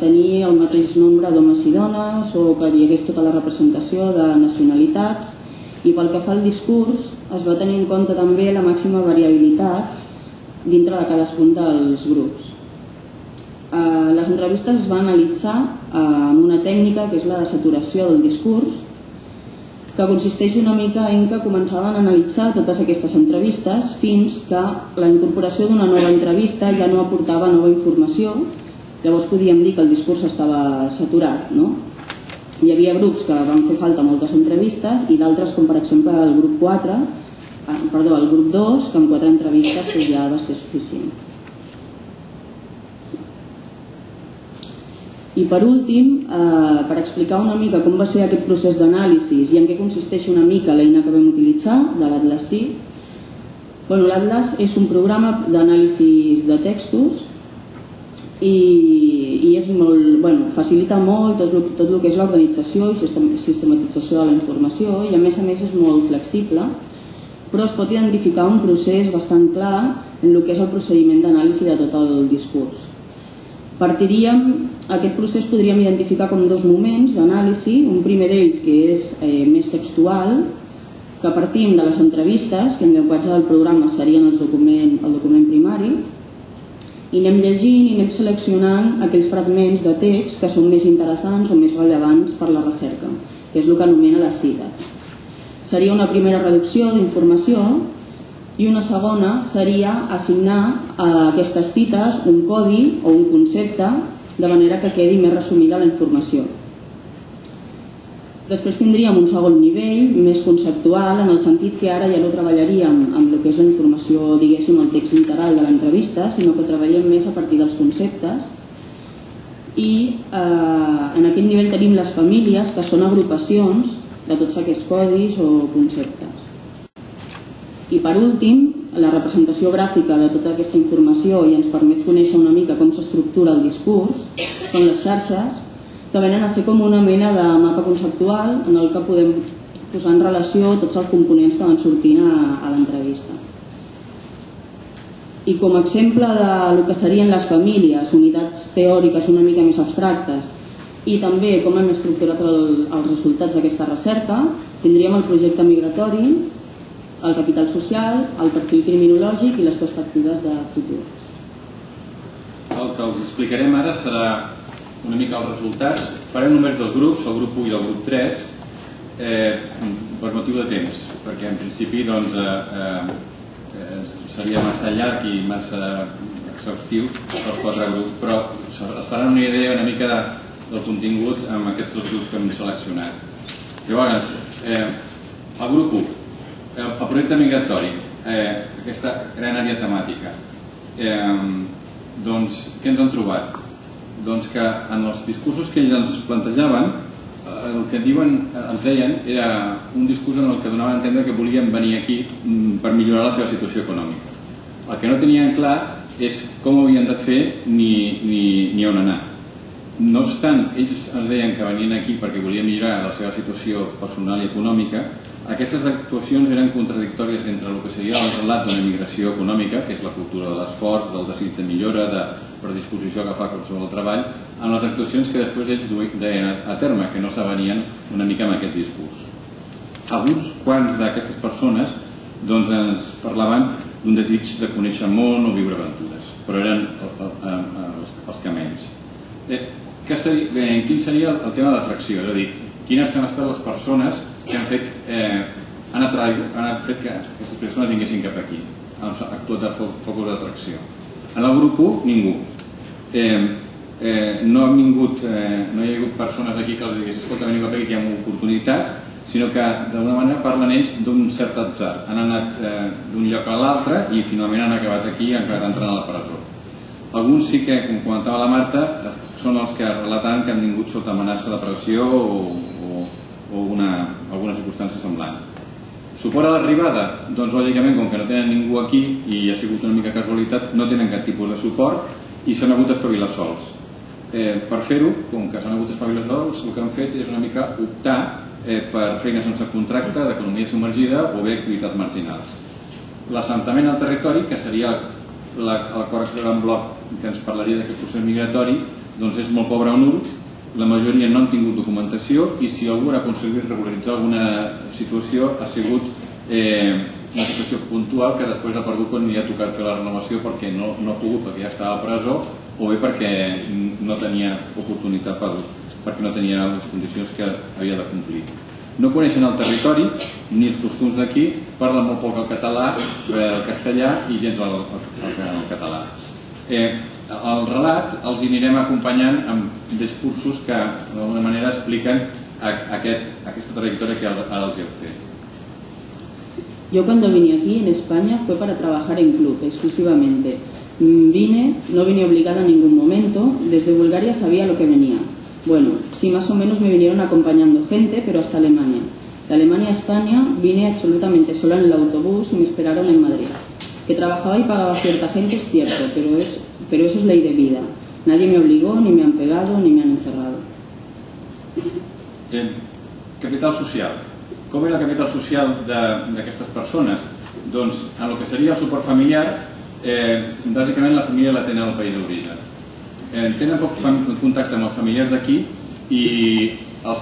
tenir el mateix nombre d'homes i dones o que hi hagués tota la representació de nacionalitats, i pel que fa al discurs es va tenir en compte també la màxima variabilitat dintre de cadascun dels grups. Les entrevistes es van analitzar amb una tècnica que és la de saturació del discurs, que consisteix una mica en que començaven a analitzar totes aquestes entrevistes fins que la incorporació d'una nova entrevista ja no aportava nova informació, llavors podíem dir que el discurs estava saturat, no? Hi havia grups que van fer falta moltes entrevistes i d'altres, com per exemple el grup quatre, perdó, el grup dos, que amb quatre entrevistes ja va ser suficient. I per últim, per explicar una mica com va ser aquest procés d'anàlisi i en què consisteix una mica l'eina que vam utilitzar de l'Atlas TIC. L'Atlas és un programa d'anàlisi de textos i facilita molt tot el que és l'organització i sistematització de la informació i a més a més és molt flexible, però es pot identificar un procés bastant clar en el que és el procediment d'anàlisi de tot el discurs. Partiríem, aquest procés podríem identificar com dos moments d'anàlisi, un primer d'ells que és més textual, que partim de les entrevistes, que en llenguatge del programa serien el document primari, i anem llegint i anem seleccionant aquells fragments de text que són més interessants o més rellevants per la recerca, que és el que anomena la cita. Seria una primera reducció d'informació i una segona seria assignar a aquestes cites un codi o un concepte de manera que quedi més resumida la informació. Després tindríem un segon nivell més conceptual, en el sentit que ara ja no treballaríem amb el que és la informació, diguéssim, el text literal de l'entrevista, sinó que treballem més a partir dels conceptes. I en aquest nivell tenim les famílies, que són agrupacions de tots aquests codis o conceptes. I per últim, la representació gràfica de tota aquesta informació i ens permet conèixer una mica com s'estructura el discurs, són les xarxes, que venen a ser com una mena de mapa conceptual en el que podem posar en relació tots els components que van sortint a l'entrevista. I com a exemple del que serien les famílies, unitats teòriques una mica més abstractes, i també com hem estructurat els resultats d'aquesta recerca, tindríem el projecte migratori, el capital social, el perfil criminològic i les perspectives de futur. El que us explicarem ara serà una mica els resultats. Farem només dos grups, el grup u i el grup tres, per motiu de temps, perquè en principi seria massa llarg i massa exhaustiu els quatre grups, però es farà una idea una mica del contingut amb aquests dos grups que hem seleccionat. Llavors, el grup u. El projecte migratori, aquesta gran àrea temàtica, doncs què ens han trobat? Doncs que en els discursos que ells ens plantejaven, el que ens deien era un discurs en el que donaven a entendre que volien venir aquí per millorar la seva situació econòmica. El que no tenien clar és com ho havien de fer ni on anar. No obstant, ells ens deien que venien aquí perquè volien millorar la seva situació personal i econòmica. Aquestes actuacions eren contradictòries entre el que seria el relat d'una migració econòmica, que és la cultura de l'esforç, del desig de millora, de predisposició que fa sobre el treball, amb les actuacions que després ells deien a terme, que no s'avenien una mica amb aquest discurs. Alguns quants d'aquestes persones doncs ens parlaven d'un desig de conèixer el món o viure aventures, però eren els que menys. Quin seria el tema d'atracció? És a dir, quines han estat les persones que han fet que aquestes persones vinguessin cap aquí, han actuat de focus d'atracció. En el grup u, ningú. No hi ha hagut persones aquí que els diguessin escolta, veniu cap aquí que hi ha oportunitats, sinó que d'alguna manera parlen ells d'un cert atzar. Han anat d'un lloc a l'altre i finalment han acabat aquí i han acabat entrant a la presó. Alguns sí que, com comentava la Marta, són els que relaten que han vingut sota amenaça de pressió o o alguna circumstància semblant. Suport a l'arribada? Doncs lògicament, com que no tenen ningú aquí i ha sigut una mica casualitat, no tenen cap tipus de suport i s'han hagut d'espavilar sols. Per fer-ho, com que s'han hagut d'espavilar sols, el que han fet és una mica optar per feina sense contracte, d'economia submergida o bé activitats marginals. L'assentament al territori, que seria l'acord en bloc que ens parlaria d'aquest procés migratori, doncs és molt pobre o nul, la majoria no han tingut documentació i si algú ha aconseguit regularitzar alguna situació ha sigut una situació puntual que després ha perdut quan li ha tocat fer la renovació perquè no ha pogut, perquè ja estava a presó o bé perquè no tenia oportunitat per perquè no tenia les condicions que havia de complir. No coneixen el territori ni els costums d'aquí, parlen molt poc el català, el castellà i gens el català. El relat els anirem acompanyant amb discursos que d'alguna manera expliquen aquesta trajectoria que ara els heu fet. Yo cuando vine aquí en España fue para trabajar en club exclusivamente. Vine, no vine obligada en ningún momento, desde Bulgaria sabía lo que venía. Bueno, sí, más o menos me vinieron acompañando gente, pero hasta Alemania. De Alemania a España vine absolutamente sola en el autobús y me esperaron en Madrid. Que trabajaba y pagaba cierta gente es cierto, pero, es, pero eso es ley de vida. Nadie me obligó, ni me han pegado, ni me han encerrado. Bien. Capital social. Com era el capital social d'aquestes persones? Doncs en el que seria el suport familiar, eh, bàsicament la família la tenen al país d'origen. Tenen poc contacte amb els familiars d'aquí i els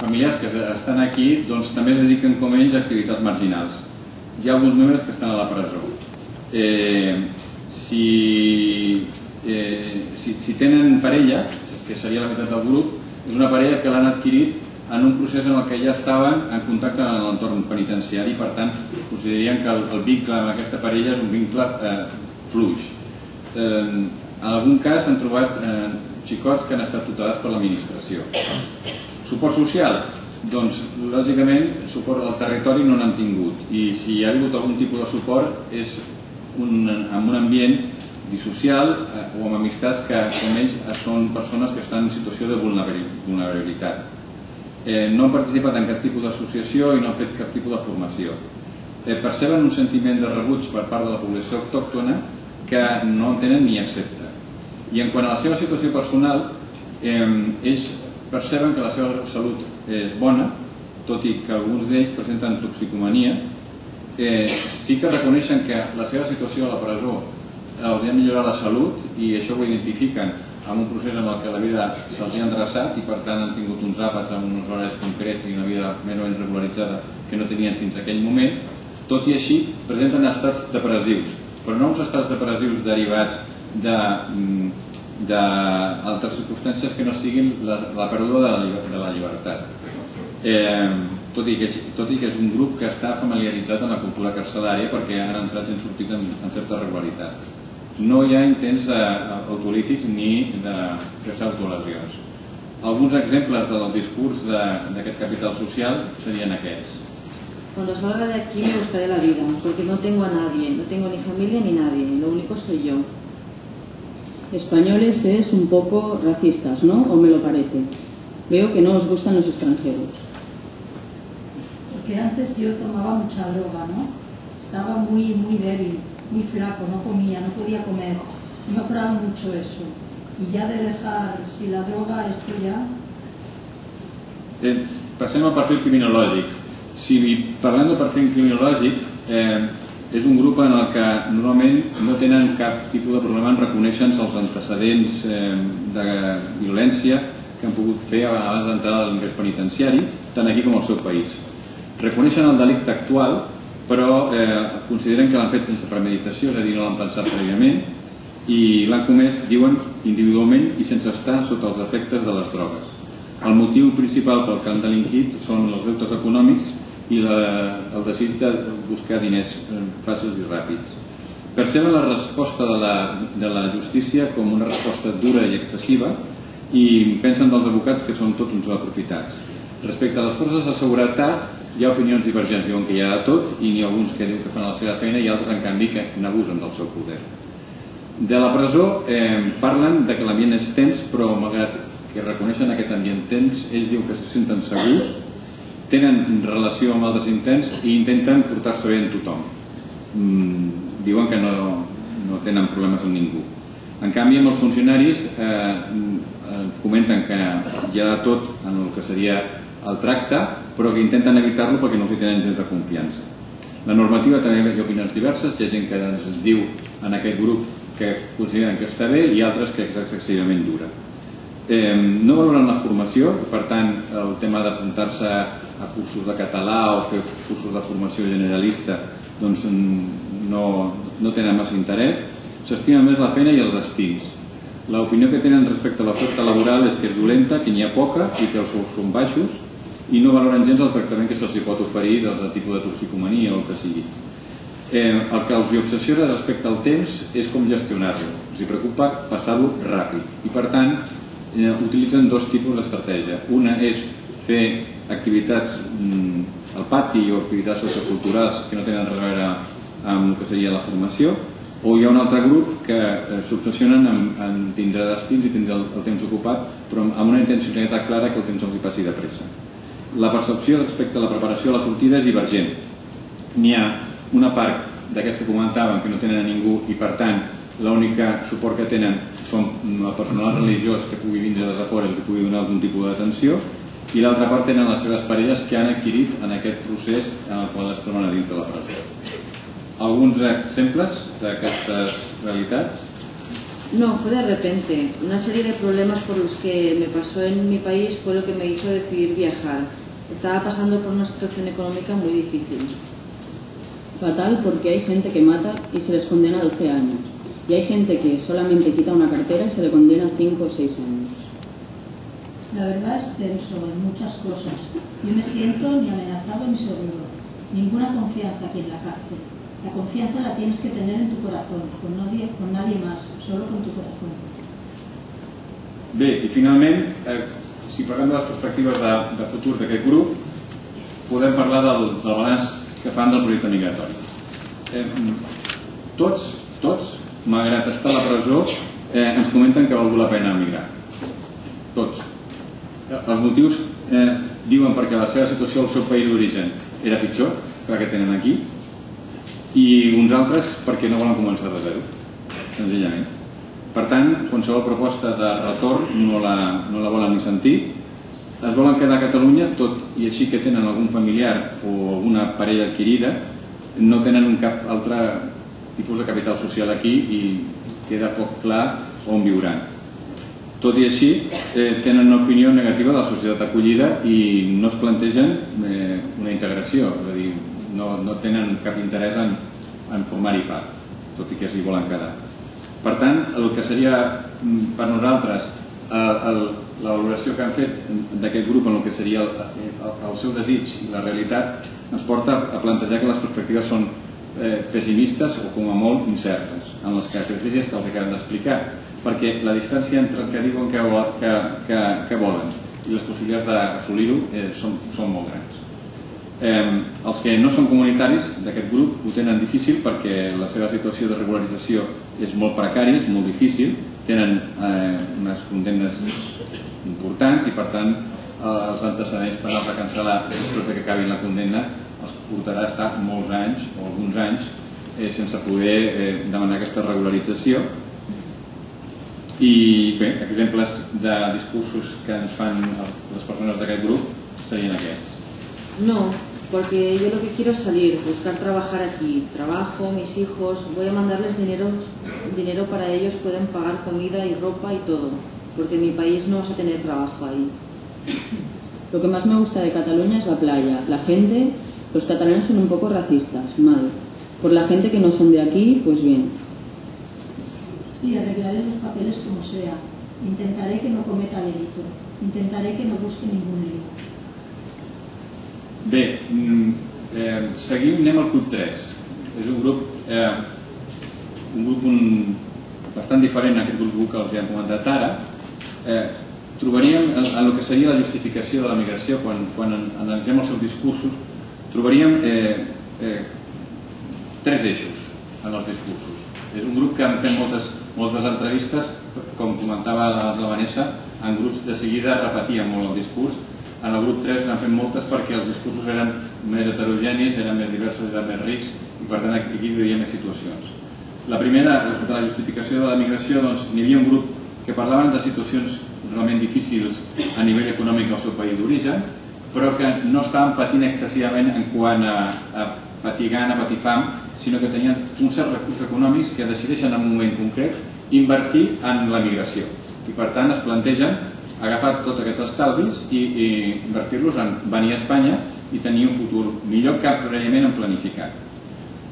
familiars que estan aquí també es dediquen com ells a activitats marginals. Hi ha alguns membres que estan a la presó. Si tenen parella, que seria la meitat del grup, és una parella que l'han adquirit en un procés en què ja estaven en contacte amb l'entorn penitenciari, per tant, consideraríem que el vincle amb aquesta parella és un vincle fluix. En algun cas s'han trobat xicots que han estat tutelats per l'administració. Suport social? Doncs, lògicament, suport al territori no n'han tingut i si hi ha hagut algun tipus de suport és en un ambient dissocial o amb amistats que, com ells, són persones que estan en situació de vulnerabilitat. No han participat en cap tipus d'associació i no han fet cap tipus de formació. Perceben un sentiment de rebuig per part de la població autòctona que no entenen ni accepten. I en quant a la seva situació personal, ells perceben que la seva salut és bona, tot i que alguns d'ells presenten toxicomania. Sí que reconeixen que la seva situació a la presó els ha millorat la salut i això ho identifiquen amb un procés en què la vida se'ls ha endreçat i per tant han tingut uns àpats amb uns horaris concrets i una vida més o menys regularitzada que no tenien fins a aquell moment. Tot i així, presenten estats depressius, però no uns estats depressius derivats d'altres circumstàncies que no siguin la pèrdua de la llibertat. Tot i que és un grup que està familiaritzat amb la cultura carcelària perquè han entrat i han sortit amb certa regularitat. No hi ha intents autolítics ni de fer-se autolesions. Alguns exemples del discurs d'aquest capital social serien aquests. Cuando salga de aquí me buscaré la vida, porque no tengo a nadie, no tengo ni familia ni nadie, lo único soy yo. Españoles es un poco racistas, ¿no? O me lo parece. Veo que no os gustan los extranjeros. Porque antes yo tomaba mucha droga, ¿no? Estaba muy, muy débil, muy flaco, no comía, no podía comer. He mejorado mucho eso. Y ya de dejar, si la droga, esto ya... Eh, pasemos al perfil criminológico. Si parlem de perfil criminològic, és un grup en què normalment no tenen cap tipus de problema en reconèixer-se els antecedents de violència que han pogut fer abans d'entrar a l'ingrés penitenciari, tant aquí com al seu país. Reconeixen el delicte actual, però consideren que l'han fet sense premeditació, és a dir, no l'han pensat prèviament, i l'han comès, diuen, individualment i sense estar sota els efectes de les drogues. El motiu principal pel que han delinquit són els deutes econòmics i el desig de buscar diners fàcils i ràpids. Perceben la resposta de la justícia com una resposta dura i excessiva i pensen dels advocats que són tots uns aprofitats. Respecte a les forces de seguretat hi ha opinions divergents, diuen que hi ha de tot i n'hi ha alguns que diuen que fan la seva feina i altres en canvi que n'abusen del seu poder. De la presó parlen que l'ambient és tens però malgrat que reconeixen aquest ambient tens ells diuen que se senten segurs, tenen relació amb altres intents i intenten portar-se bé amb tothom. Diuen que no tenen problemes amb ningú. En canvi, amb els funcionaris comenten que hi ha de tot en el que seria el tracte, però que intenten evitar-lo perquè no els tenen gens de confiança. La normativa també hi ha opinions diverses, hi ha gent que ens diu en aquest grup que consideren que està bé i altres que és excessivament dura. No valoren la formació, per tant el tema d'apuntar-se a cursos de català o fer cursos de formació generalista doncs no tenen massa interès. S'estima més la feina i els estils. L'opinió que tenen respecte a l'oferta laboral és que és dolenta, que n'hi ha poca i que els sous són baixos i no valoren gens el tractament que se'ls pot oferir del tipus de toxicomania o el que sigui. El que els obsessiona respecte al temps és com gestionar-lo. Els preocupa passar-lo ràpid i per tant utilitzen dos tipus d'estratègia. Una és fer activitats al pati o activitats socioculturals que no tenen res a veure amb el que seria la formació, o hi ha un altre grup que s'obsessionen en tindre destins i tindre el temps ocupat, però amb una intencionalitat clara que el temps els hi passi de pressa. La percepció respecte a la preparació a la sortida és divergent. N'hi ha una part d'aquests que comentàvem que no tenen a ningú i per tant l'únic suport que tenen són el personal religiós que pugui vindre des de fora i que pugui donar algun tipus d'atenció, i l'altra part tenen les seves parelles que han adquirit en aquest procés en el qual es troben a dins de la presó. Alguns exemples d'aquestes realitats? No, fue de repente. Una serie de problemas por los que me pasó en mi país fue lo que me hizo decidir viajar. Estaba pasando por una situación económica muy difícil. Fatal, porque hay gente que mata y se les condena a doce años. Y hay gente que solamente quita una cartera y se le condena cinco o seis años. La verdad es tenso en muchas cosas. Yo me siento ni amenazado ni seguro. Ninguna confianza aquí en la cárcel. La confianza la tienes que tener en tu corazón, con nadie, con nadie más, solo con tu corazón. Bé, i finalment, eh, si parlem de les perspectives de, de futur d'aquest grup, podem parlar del, del balanç que fan del projecte migratori. Eh, tots, tots, malgrat estar a la presó, eh, ens comenten que valgut la pena emigrar. Tots. Els motius eh, diuen perquè la seva situació al seu país d'origen era pitjor que la que tenen aquí i uns altres perquè no volen començar de zero, senzillament. Per tant, qualsevol proposta de retorn no la, no la volen ni sentir. Es volen quedar a Catalunya, tot i així que tenen algun familiar o alguna parella adquirida, no tenen cap altre tipus de capital social aquí i queda poc clar on viuran. Tot i així, tenen una opinió negativa de la societat acollida i no es plantegen una integració, és a dir, no tenen cap interès en formar-hi part, tot i que s'hi volen quedar. Per tant, el que seria per nosaltres la valoració que han fet d'aquest grup en el que seria el seu desig i la realitat ens porta a plantejar que les perspectives són pessimistes o com a molt incertes, en les característiques que els acabem d'explicar, perquè la distància entre el que diuen que volen i les possibilitats d'assolir-ho són molt grans. Els que no són comunitaris d'aquest grup ho tenen difícil perquè la seva situació de regularització és molt precària, és molt difícil, tenen unes condemnes importants i per tant els antecedents penals de cancel·lar després que acabin la condemna els portarà a estar molts anys o alguns anys sense poder demanar aquesta regularització. I bé, exemples de discursos que ens fan les persones d'aquest grup serien aquests. No, porque yo lo que quiero es salir, buscar trabajar aquí. Trabajo, mis hijos, voy a mandarles dinero, dinero para ellos puedan pagar comida y ropa y todo, porque en mi país no vas a tener trabajo ahí. Lo que más me gusta de Cataluña es la playa, la gente. Los catalanes son un poco racistas, mal. Por la gente que no son de aquí, pues bien. Sí, arreglaré los papeles como sea. Intentaré que no cometa delito. Intentaré que no busque ningún lío. Bé, eh, seguim, anem al grup tres. És un grup, eh, un grup un, bastant diferent a aquest grup que els hem comentat ara. Eh, trobaríem en, en el que seria la justificació de la migració, quan, quan analitzem els seus discursos, trobaríem eh, eh, tres eixos en els discursos. És un grup que en fem moltes moltes entrevistes, com comentava la Vanessa, en grups de seguida repetia molt el discurs. En el grup tres n'han fet moltes perquè els discursos eren més heterogenis, eren més diversos, eren més rics i per tant aquí hi havia més situacions. La primera, de la justificació de la migració, doncs n'hi havia un grup que parlaven de situacions realment difícils a nivell econòmic al seu país d'origen, però que no estaven patint excessivament en quant a fatigant, a patifam, sinó que tenien uns certs recursos econòmics que decideixen en un moment concret invertir en la migració i per tant es plantegen agafar tots aquests estalvis i invertir-los en venir a Espanya i tenir un futur millor que prèviament han planificat.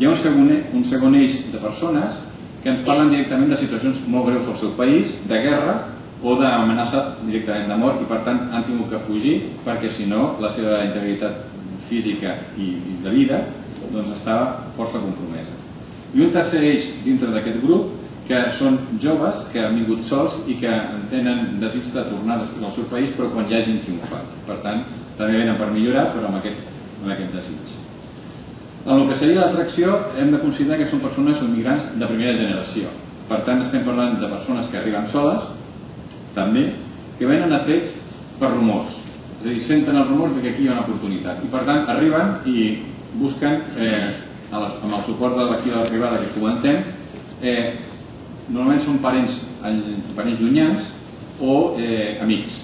Hi ha un segon eix de persones que ens parlen directament de situacions molt greus al seu país, de guerra o d'amenaça directament de mort i per tant han tingut que fugir perquè si no la seva integritat física i de vida doncs estava força compromesa. I un tercer eix dintre d'aquest grup que són joves que han vingut sols i que tenen desig de tornar al seu país però quan ja hagin triomfat. Per tant, també venen per millorar però amb aquest desig. En el que seria l'atracció hem de considerar que són persones o migrants de primera generació. Per tant, estem parlant de persones que arriben soles, també, que venen atrets per rumors. És a dir, senten els rumors que aquí hi ha una oportunitat. I per tant, arriben i busquen, amb el suport de l'equip d'arribada que comentem, normalment són parents llunyans o amics.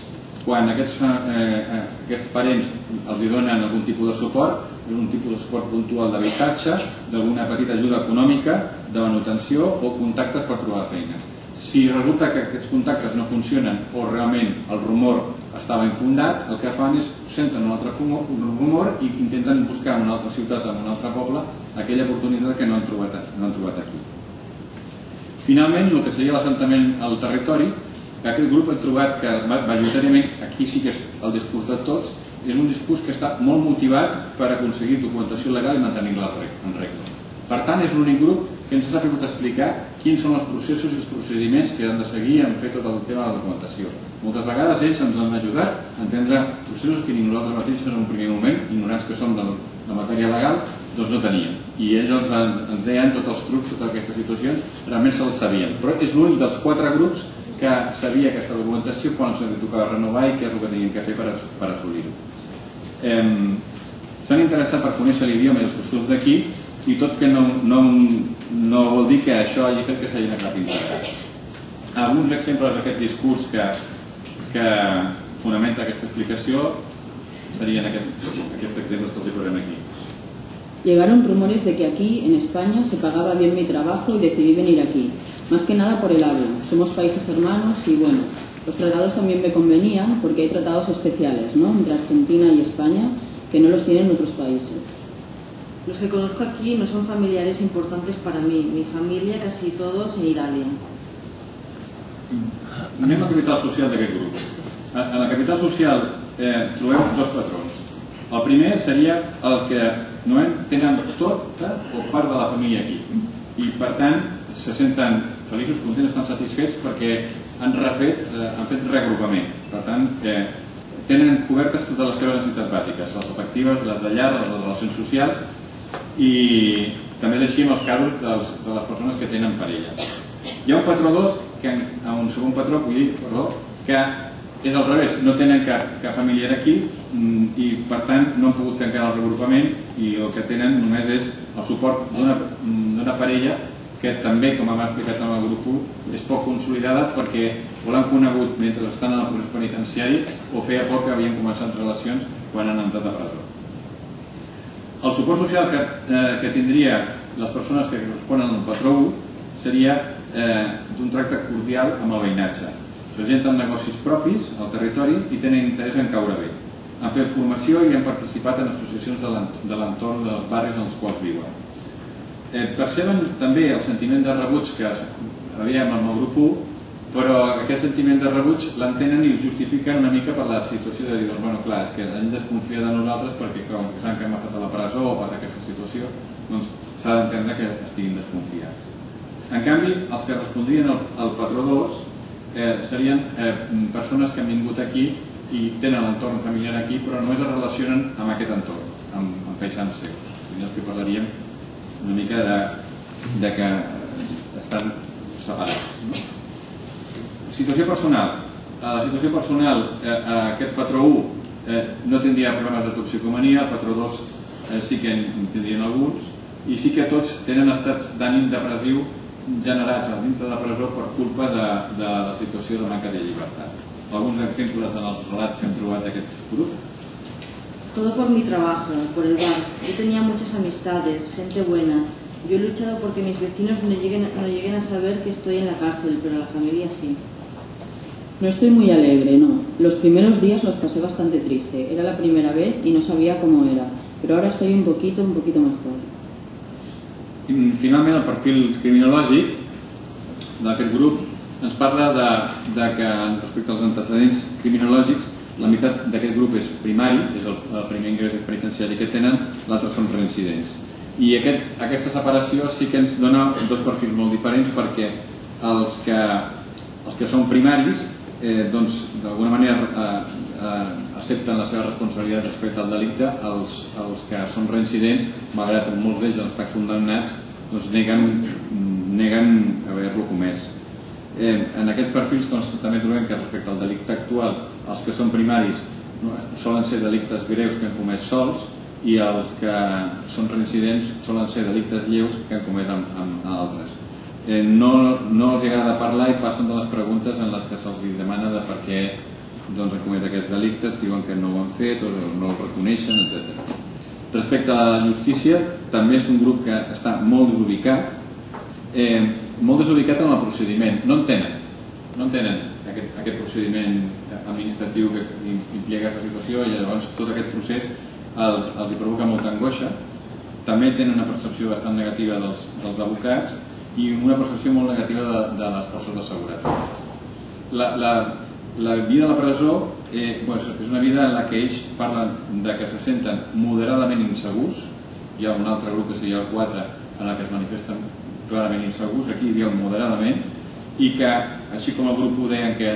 Quan aquests parents els donen algun tipus de suport, un tipus de suport puntual d'habitatge, d'alguna petita ajuda econòmica, de manutenció o contactes per trobar feina. Si resulta que aquests contactes no funcionen o realment el rumor estava infundat, el que fan és senten un altre rumor i intenten buscar en una altra ciutat, en un altre poble, aquella oportunitat que no han trobat aquí. Finalment, el que seria l'assentament al territori, que aquest grup ha trobat que majoritàriament, aquí sí que és el discurs de tots, és un discurs que està molt motivat per aconseguir documentació legal i mantenir-la en regla. Per tant, és l'únic grup que ens ha sabut explicar quins són els processos i els procediments que han de seguir en fer tot el tema de la documentació. Moltes vegades ells ens han ajudat a entendre processos que ni nosaltres mateixos en un primer moment, ignorants que som de la matèria legal, doncs no teníem. I ells ens deien tots els trucs, totes aquestes situacions, realment se'ls sabien. Però és l'únic dels quatre grups que sabia aquesta documentació quan ens tocava renovar i què és el que havien de fer per assolir-ho. S'han interessat per conèixer l'idioma i els costums d'aquí i tot que no vol dir que això hagi fet que s'hagi acabat integrat. Alguns exemples d'aquest discurs que fonamenta aquesta explicació serien aquests exemples que els hi posem aquí. Llegaron rumores de que aquí, en España, se pagaba bien mi trabajo y decidí venir aquí. Más que nada por el habla. Somos países hermanos y bueno, los tratados también me convenían porque hay tratados especiales, ¿no? Entre Argentina y España que no los tienen otros países. Los que conozco aquí no son familiares importantes para mí. Mi familia, casi todos, en Iràlia. Anem a la capital social d'aquest grup. En la capital social trobem dos patrons. El primer seria el que tenen tota o part de la família aquí. I per tant se senten feliços, contents, estan satisfets perquè han refet, han fet reagrupament. Per tant, tenen cobertes totes les seves necessitats bàsiques, les afectives, les de llar, les de relacions socials, i també és així amb els casos de les persones que tenen parella. Hi ha un patró dos, un segon patró, vull dir, perdó, que és al revés, no tenen cap familiar aquí i per tant no han pogut tancar el reagrupament i el que tenen només és el suport d'una parella que també, com hem explicat en el grup u, és poc consolidada perquè o l'han conegut mentre estan en el procés penitenciari o feia poc que havien començat relacions quan han entrat a presó. El suport social que tindria les persones que corresponen al patró u seria d'un tracte cordial amb el veïnatge. S'agenten negocis propis al territori i tenen interès en caure bé. Han fet formació i han participat en associacions de l'entorn dels barris en els quals viuen. Perceben també el sentiment de rebuig que havíem en el grup u, però aquest sentiment de rebuig l'entenen i ho justifiquen una mica per la situació de dir, doncs, bueno, clar, és que hem de desconfiar de nosaltres perquè com que s'han estat a la presó o passa aquesta situació, doncs s'ha d'entendre que estiguin desconfiats. En canvi, els que respondrien al patró dos serien persones que han vingut aquí i tenen l'entorn familiar aquí, però només es relacionen amb aquest entorn, amb paisans seus. Fins que parlaríem una mica de que estan separats. Situació personal. A la situació personal, aquest patró u no tindria problemes de toxicomania, el patró dos sí que en tindrien alguns, i sí que tots tenen estats d'ànim depressiu generats a dintre de presó per culpa de la situació de manca de llibertat. Alguns exemples en els relats que hem trobat d'aquest grup. Todo por mi trabajo, por el bar. Yo tenía muchas amistades, gente buena. Yo he luchado porque mis vecinos no lleguen, no lleguen a saber que estoy en la cárcel, pero la familia sí. No estoy muy alegre, no. Los primeros días los pasé bastante triste. Era la primera vez y no sabía cómo era. Pero ahora estoy un poquito, un poquito mejor. Finalment, el perfil criminològic d'aquest grup ens parla de, de que respecte als antecedents criminològics la meitat d'aquest grup és primari, és el, el primer ingrés penitenciari que tenen, l'altre són reincidents. I aquest, aquesta separació sí que ens dona dos perfils molt diferents, perquè els que, els que són primaris eh, doncs d'alguna manera eh, eh, accepten la seva responsabilitat respecte al delicte, els, els que són reincidents, malgrat que molts d'ells han estat condemnats, doncs neguen, neguen haver-lo comès. Eh, en aquests perfils doncs, també trobem que respecte al delicte actual els que són primaris no, solen ser delictes greus que han comès sols, i els que són reincidents solen ser delictes lleus que han comès amb, amb altres. Eh, no, no els agrada parlar i passen de les preguntes en les que se'ls demana de per què doncs, han comès aquests delictes, diuen que no ho han fet o no ho reconeixen, etcètera. Respecte a la justícia, també és un grup que està molt desubicat, eh, molt desubicat en el procediment, no entenen, no entenen aquest, aquest procediment administratiu que implica aquesta situació, i llavors tot aquest procés els, els provoca molta angoixa. També tenen una percepció bastant negativa dels, dels advocats i una percepció molt negativa de, de les forces de seguretat. La, la, la vida a la presó eh, doncs és una vida en la que ells parlen de que se senten moderadament insegurs. Hi ha un altre grup que seria el quatre en el que es manifesten clarament insegurs, aquí hi diuen moderadament, i que així com el grup ho deien que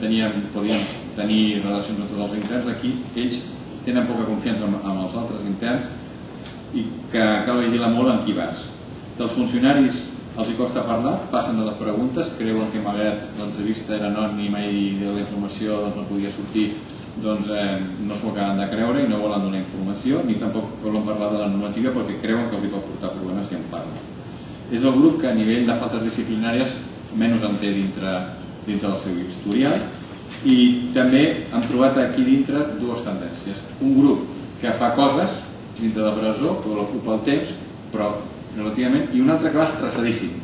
teníem, podien tenir relacions amb tots els interns, aquí ells tenen poca confiança amb, amb els altres interns, i que cal vigilar molt amb qui vas. Dels funcionaris els hi costa parlar, passen de les preguntes, creuen que malgrat l'entrevista era anònima i de la informació doncs, no podia sortir, doncs eh, no s'ho acaben de creure i no volen donar informació, ni tampoc volen parlar de la normativa perquè creuen que els hi pot portar problemes si en parlen. És el grup que a nivell de faltes disciplinàries menys en té dintre, dintre del seu historial, i també hem trobat aquí dintre dues tendències. Un grup que fa coses dintre de presó, que l'ocupa el temps, però relativament, i un altre que va estressadíssim,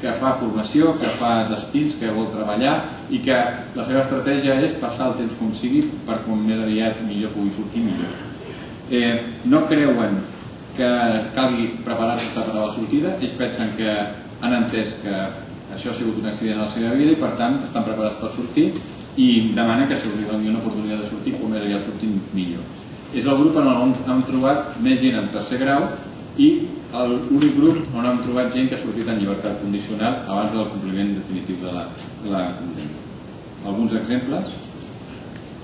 que fa formació, que fa destins, que vol treballar i que la seva estratègia és passar el temps com sigui per com més aviat millor pugui sortir millor. Eh, no creuen que calgui preparar-se per a la sortida, ells pensen que han entès que això ha sigut un accident a la seva vida i per tant estan preparats per sortir i demanen que se'ls doni una oportunitat de sortir com més aviat sortir millor. És el grup on hem trobat més gent en tercer grau i l'únic grup on hem trobat gent que ha sortit en llibertat condicional abans del compliment definitiu de la condemna. Alguns exemples.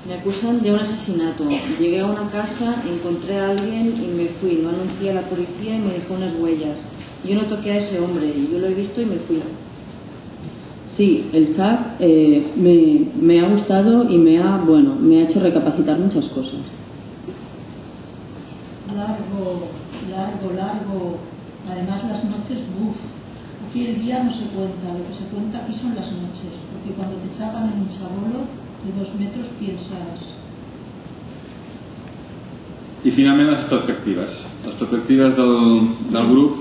Me acusan de un asesinato. Llegué a una casa, encontré a alguien y me fui. No anuncié a la policía y me dejó unas huellas. Yo no toqué a ese hombre, yo lo he visto y me fui. Sí, el S A C eh, me, me ha gustado y me ha, bueno, me ha hecho recapacitar muchas cosas. Largo, largo, largo. Además las noches, uff. Aquí el día no se cuenta, lo que se cuenta aquí son las noches. Porque cuando te echaban en un chabolo de dos metros piensas. I finalment les perspectives. Les perspectives del, del grup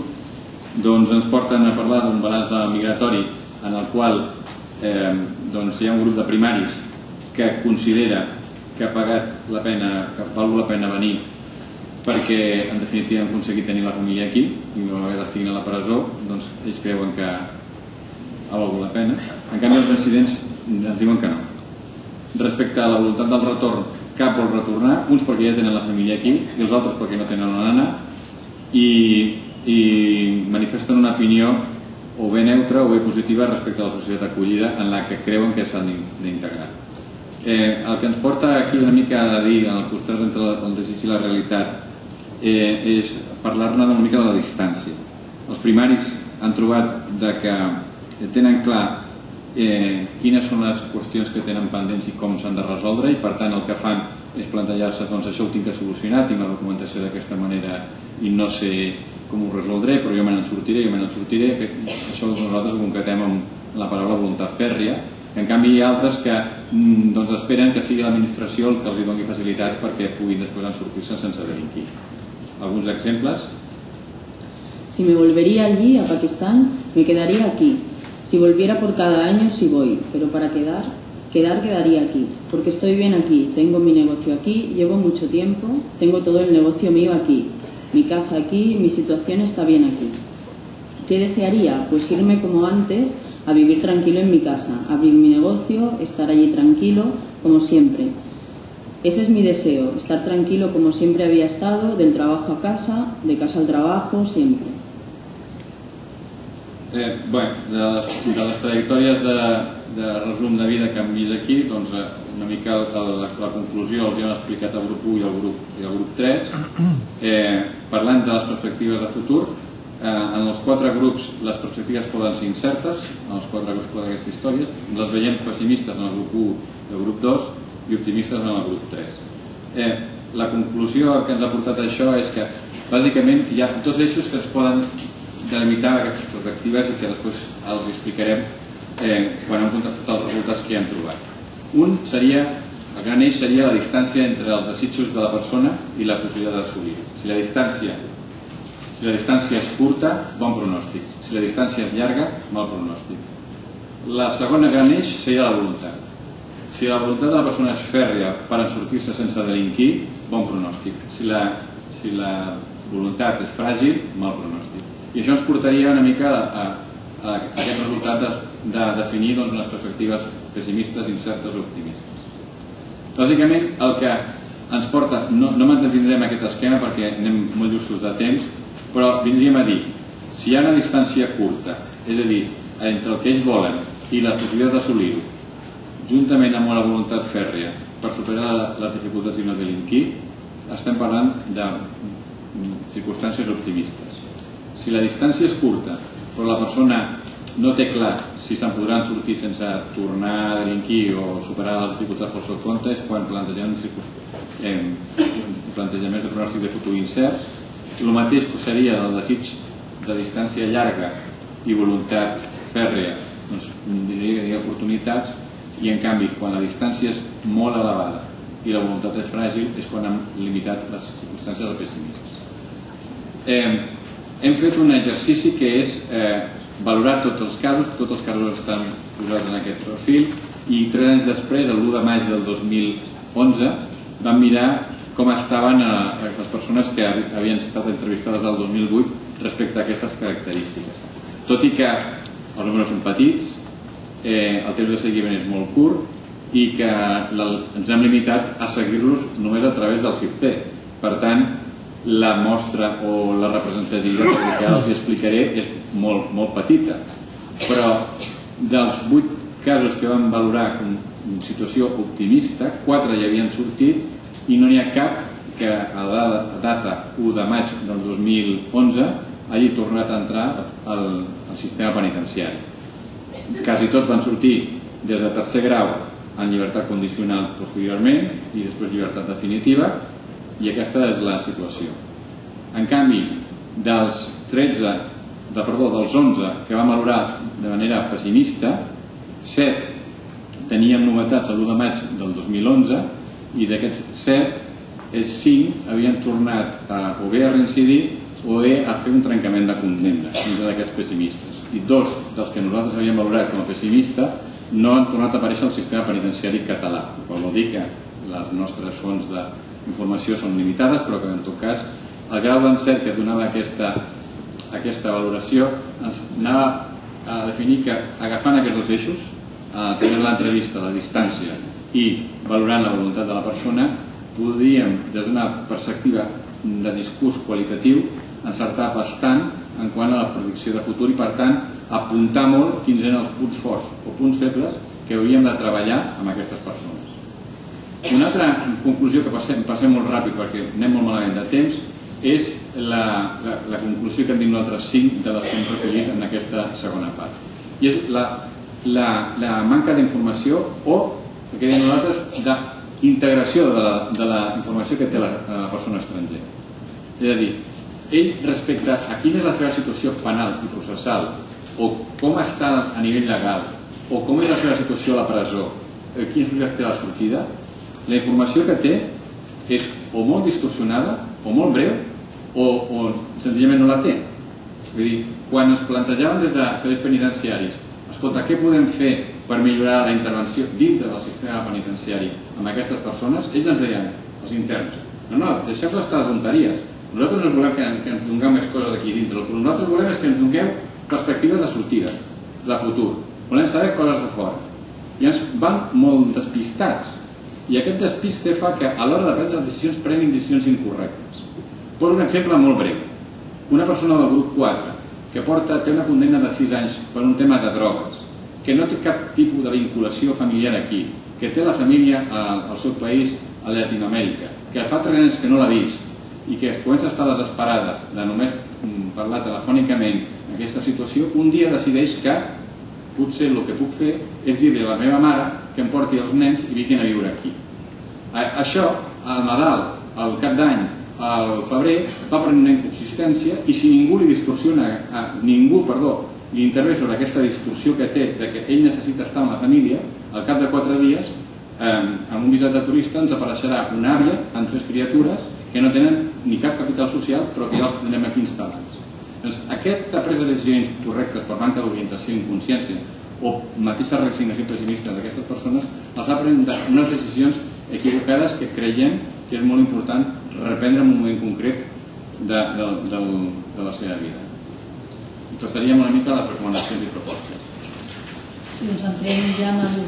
doncs, ens porten a parlar d'un balanç de migratori en el qual eh, doncs, hi ha un grup de primaris que considera que ha pagat la pena, que val la pena venir perquè en definitiva han aconseguit tenir la família aquí i no haver d'estar a la presó, doncs ells creuen que ha valgut la pena. En canvi els residents ens diuen que no. Respecte a la voluntat del retorn, cap vol retornar, uns perquè ja tenen la família aquí i els altres perquè no tenen on anar, i, i manifesten una opinió o bé neutra o bé positiva respecte a la societat acollida en la que creuen que s'han d'integrar. Eh, el que ens porta aquí una mica a dir en el costat entre el desig i la realitat eh, és parlar-ne una mica de la distància. Els primaris han trobat de que tenen clar Eh, quines són les qüestions que tenen pendents i com s'han de resoldre, i per tant el que fan és plantejar-se doncs això ho tinc que solucionar, tinc la documentació d'aquesta manera i no sé com ho resoldré, però jo me n'en sortiré, jo me n'en sortiré. Això nosaltres ho concretem amb la paraula voluntat fèrria, En canvi hi ha altres que esperen que sigui l'administració el que els doni facilitats perquè puguin després en sortir-se sense delinquir. Alguns exemples? Si me volvería allí, a Pakistán, me quedaría aquí. Si volviera por cada año, sí voy, pero para quedar, quedar quedaría aquí, porque estoy bien aquí, tengo mi negocio aquí, llevo mucho tiempo, tengo todo el negocio mío aquí, mi casa aquí, mi situación está bien aquí. ¿Qué desearía? Pues irme como antes, a vivir tranquilo en mi casa, abrir mi negocio, estar allí tranquilo, como siempre. Ese es mi deseo, estar tranquilo como siempre había estado, del trabajo a casa, de casa al trabajo, siempre. Eh, bueno, de les, de les trajectòries de, de resum de vida que hem vist aquí, doncs una mica la, la, la conclusió els hem explicat al grup u i al grup, i al grup tres. Eh, parlant de les perspectives de futur, eh, en els quatre grups les perspectives poden ser incertes, en els quatre grups poden aquestes històries, les veiem pessimistes en el grup u i el grup dos i optimistes en el grup tres. Eh, la conclusió que ens ha portat això és que bàsicament hi ha dos eixos que es poden delimitar aquestes perspectives i que després els explicarem quan hem contestat els resultats que hem trobat. Un seria, el gran eix seria la distància entre els desitjos de la persona i la possibilitat d'assolir. Si la distància és curta, bon pronòstic. Si la distància és llarga, mal pronòstic. La segona gran eix seria la voluntat. Si la voluntat de la persona és fèrrea per sortir-se sense delinquir, bon pronòstic. Si la voluntat és fràgil, mal pronòstic. I això ens portaria una mica a aquest resultat de definir unes perspectives pessimistes, incertes o optimistes. Bàsicament, el que ens porta... No mantindrem aquest esquema perquè anem molt justos de temps, però vindríem a dir, si hi ha una distància curta, és a dir, entre el que ells volen i la possibilitat d'assolir-ho, juntament amb la voluntat fèrrea per superar les dificultats i no delinquir, estem parlant de circumstàncies optimistes. Si la distància és curta, però la persona no té clar si se'n podran sortir sense tornar a delinquir o superar les dificultats pel seu compte, és quan plantegem plantejaments de pronòstic de futur incerts. El mateix seria el desig de distància llarga i voluntat fèrrea, doncs diria oportunitats, i en canvi quan la distància és molt elevada i la voluntat és fràgil és quan hem limitat les circumstàncies de pessimistes. Hem fet un exercici que és valorar tots els casos, tots els casos estan posats en aquest perfil, i tres anys després, l'u de maig del dos mil onze, vam mirar com estaven les persones que havien estat entrevistades el dos mil vuit respecte a aquestes característiques. Tot i que els números són petits, el temps de seguiment és molt curt i que ens hem limitat a seguir-los només a través del C I P T. Per tant, la mostra o la representativitat que ara els explicaré és molt petita, però dels vuit casos que vam valorar com una situació optimista, quatre ja havien sortit i no n'hi ha cap que a la data u de maig del dos mil onze hagi tornat a entrar al sistema penitenciari. Quasi tots van sortir des de tercer grau en llibertat condicional posteriorment i després llibertat definitiva, i aquesta és la situació. En canvi, dels onze que vam valorar de manera pessimista, set teníem novetats l'u de maig del dos mil onze i d'aquests set, cinc havien tornat o bé a reincidir o bé a fer un trencament de condemna entre aquests pessimistes. I dos dels que nosaltres havíem valorat com a pessimista no han tornat a aparèixer al sistema penitenciari català. Vol dir que les nostres fonts de informació són limitades, però que en tot cas el grau d'encert que donava aquesta valoració ens anava a definir que agafant aquests dos eixos, tenint l'entrevista a la distància i valorant la voluntat de la persona, podríem, des d'una perspectiva de discurs qualitatiu, encertar bastant en quant a la predicció de futur i per tant apuntar molt quins eren els punts forts o punts febles que hauríem de treballar amb aquestes persones. Una altra conclusió que passem molt ràpid perquè anem molt malament de temps és la conclusió que hem dit nosaltres cinc de les que hem recollit en aquesta segona part i és la manca d'informació o el que diem nosaltres d'integració de la informació que té la persona estrangera. És a dir, ell respecte a quina és la seva situació penal i processal o com està a nivell legal o com és la seva situació a la presó, quins problemes té la sortida, la informació que té és o molt distorsionada o molt breu o senzillament no la té. Vull dir, quan ens plantejaven des de serveis penitenciaris, escolta, què podem fer per millorar la intervenció dintre del sistema penitenciari amb aquestes persones, ells ens deien, els interns, no, no, deixeu-vos estar de tonteries, nosaltres no volem que ens donem més coses d'aquí dintre, el que nosaltres volem és que ens donem perspectives de sortida, de futur, volem saber coses de fora. I ens van molt despistats, i aquest despiste fa que a l'hora de prendre les decisions prenin decisions incorrectes. Poso un exemple molt breu. Una persona del grup quatre que té una condemna de sis anys per un tema de drogues, que no té cap tipus de vinculació familiar aquí, que té la família al seu país, a Llatinoamèrica, que fa tres anys que no l'ha vist i que comença a estar desesperada de només parlar telefònicament d'aquesta situació, un dia decideix que potser el que puc fer és dir-li a la meva mare que em porti els nens i vinguin a viure aquí. Això, al Nadal, al cap d'any, al febrer, va prenent una inconsistència i si ningú li distorsiona, ningú, perdó, li intervé sobre aquesta distorsió que té de que ell necessita estar amb la família, al cap de quatre dies, amb un visat de turista ens apareixerà una àvia amb tres criatures que no tenen ni cap capital social però que ja els tindrem aquí instal·lats. Aquesta presa de decisions correctes per manca d'orientació i inconsciència o mateixa resignació pessimista d'aquestes persones els ha pres unes decisions equivocades que creiem que és molt important reprendre en un moment concret de la seva vida. Passaríem una mica a les recomanacions i propostes. Doncs entrem ja en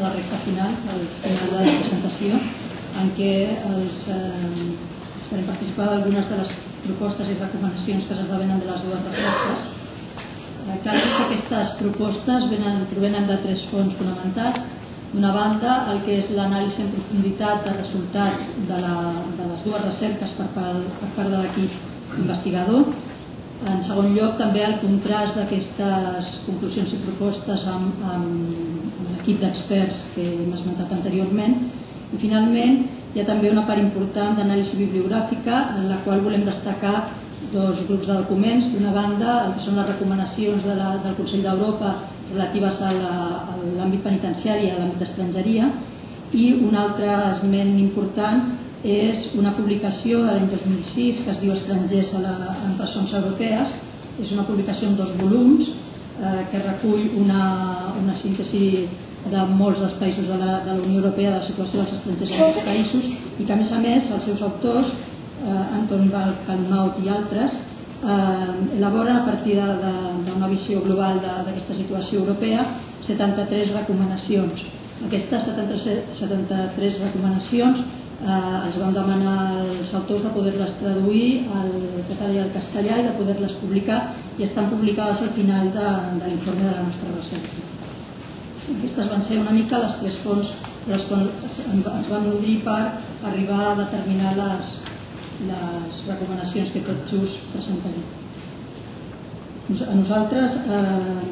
la recta final, al final de la presentació, en què els... per participar d'algunes de les propostes i recomanacions que s'esdevenen de les dues recerques. Clar és que aquestes propostes provenen de tres fons fonamentals. D'una banda, el que és l'anàlisi en profunditat de resultats de les dues recerques per part de l'equip investigador. En segon lloc, també el contrast d'aquestes conclusions i propostes amb l'equip d'experts que hem esmentat anteriorment. I finalment, hi ha també una part important d'anàlisi bibliogràfica en la qual volem destacar dos grups de documents. D'una banda, el que són les recomanacions del Consell d'Europa relatives a l'àmbit penitenciari i a l'àmbit d'estrangeria, i un altre esment important és una publicació de l'any dos mil sis que es diu Estrangers en Presons Europees. És una publicació en dos volums que recull una síntesi de molts dels països de la Unió Europea, de la situació dels estrangers en aquests països, i que a més a més els seus autors, Antoni Balc, Calimaut i altres, elaboren a partir d'una visió global d'aquesta situació europea setanta-tres recomanacions. Aquestes setanta-tres recomanacions els van demanar els autors de poder-les traduir al català i al castellà i de poder-les publicar, i estan publicades al final de l'informe de la nostra recerca. Aquestes van ser una mica les tres fonts que ens van obrir per arribar a determinar les recomanacions que tot just presentaré. Nosaltres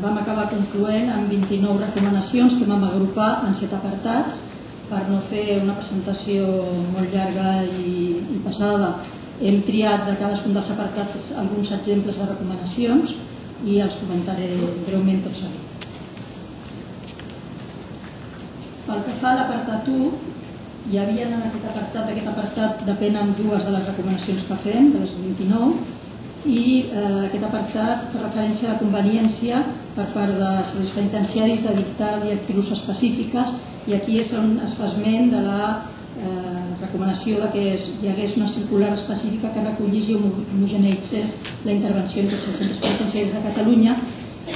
vam acabar concloent amb vint-i-nou recomanacions que vam agrupar en set apartats per no fer una presentació molt llarga i pesada. Hem triat de cadascun dels apartats alguns exemples de recomanacions i els comentaré breument tot seguit. Pel que fa a l'apartat u, hi havia en aquest apartat, d'aquest apartat depenen dues de les recomanacions que fem, de les vint-i-nou, i aquest apartat fa referència a la conveniència per part dels serveis penitenciaris de dictar directrius específiques, i aquí és on es fa esment de la recomanació que hi hagués una circular específica que recollís i homogeneitzés la intervenció en tots els centres penitenciaris de Catalunya,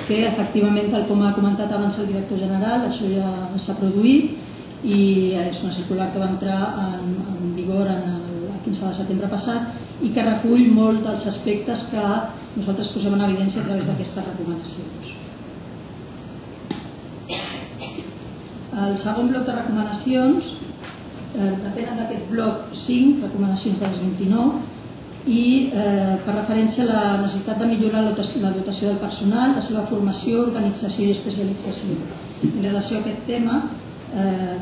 que efectivament, tal com ha comentat abans el director general, això ja s'ha produït i és una circular que va entrar en vigor el quinze de setembre passat i que recull molt dels aspectes que nosaltres posem en evidència a través d'aquestes recomanacions. El segon bloc de recomanacions depenen d'aquest bloc cinc, recomanacions de les vint-i-nou, i fa referència a la necessitat de millorar la dotació del personal, la seva formació, organització i especialització. En relació a aquest tema,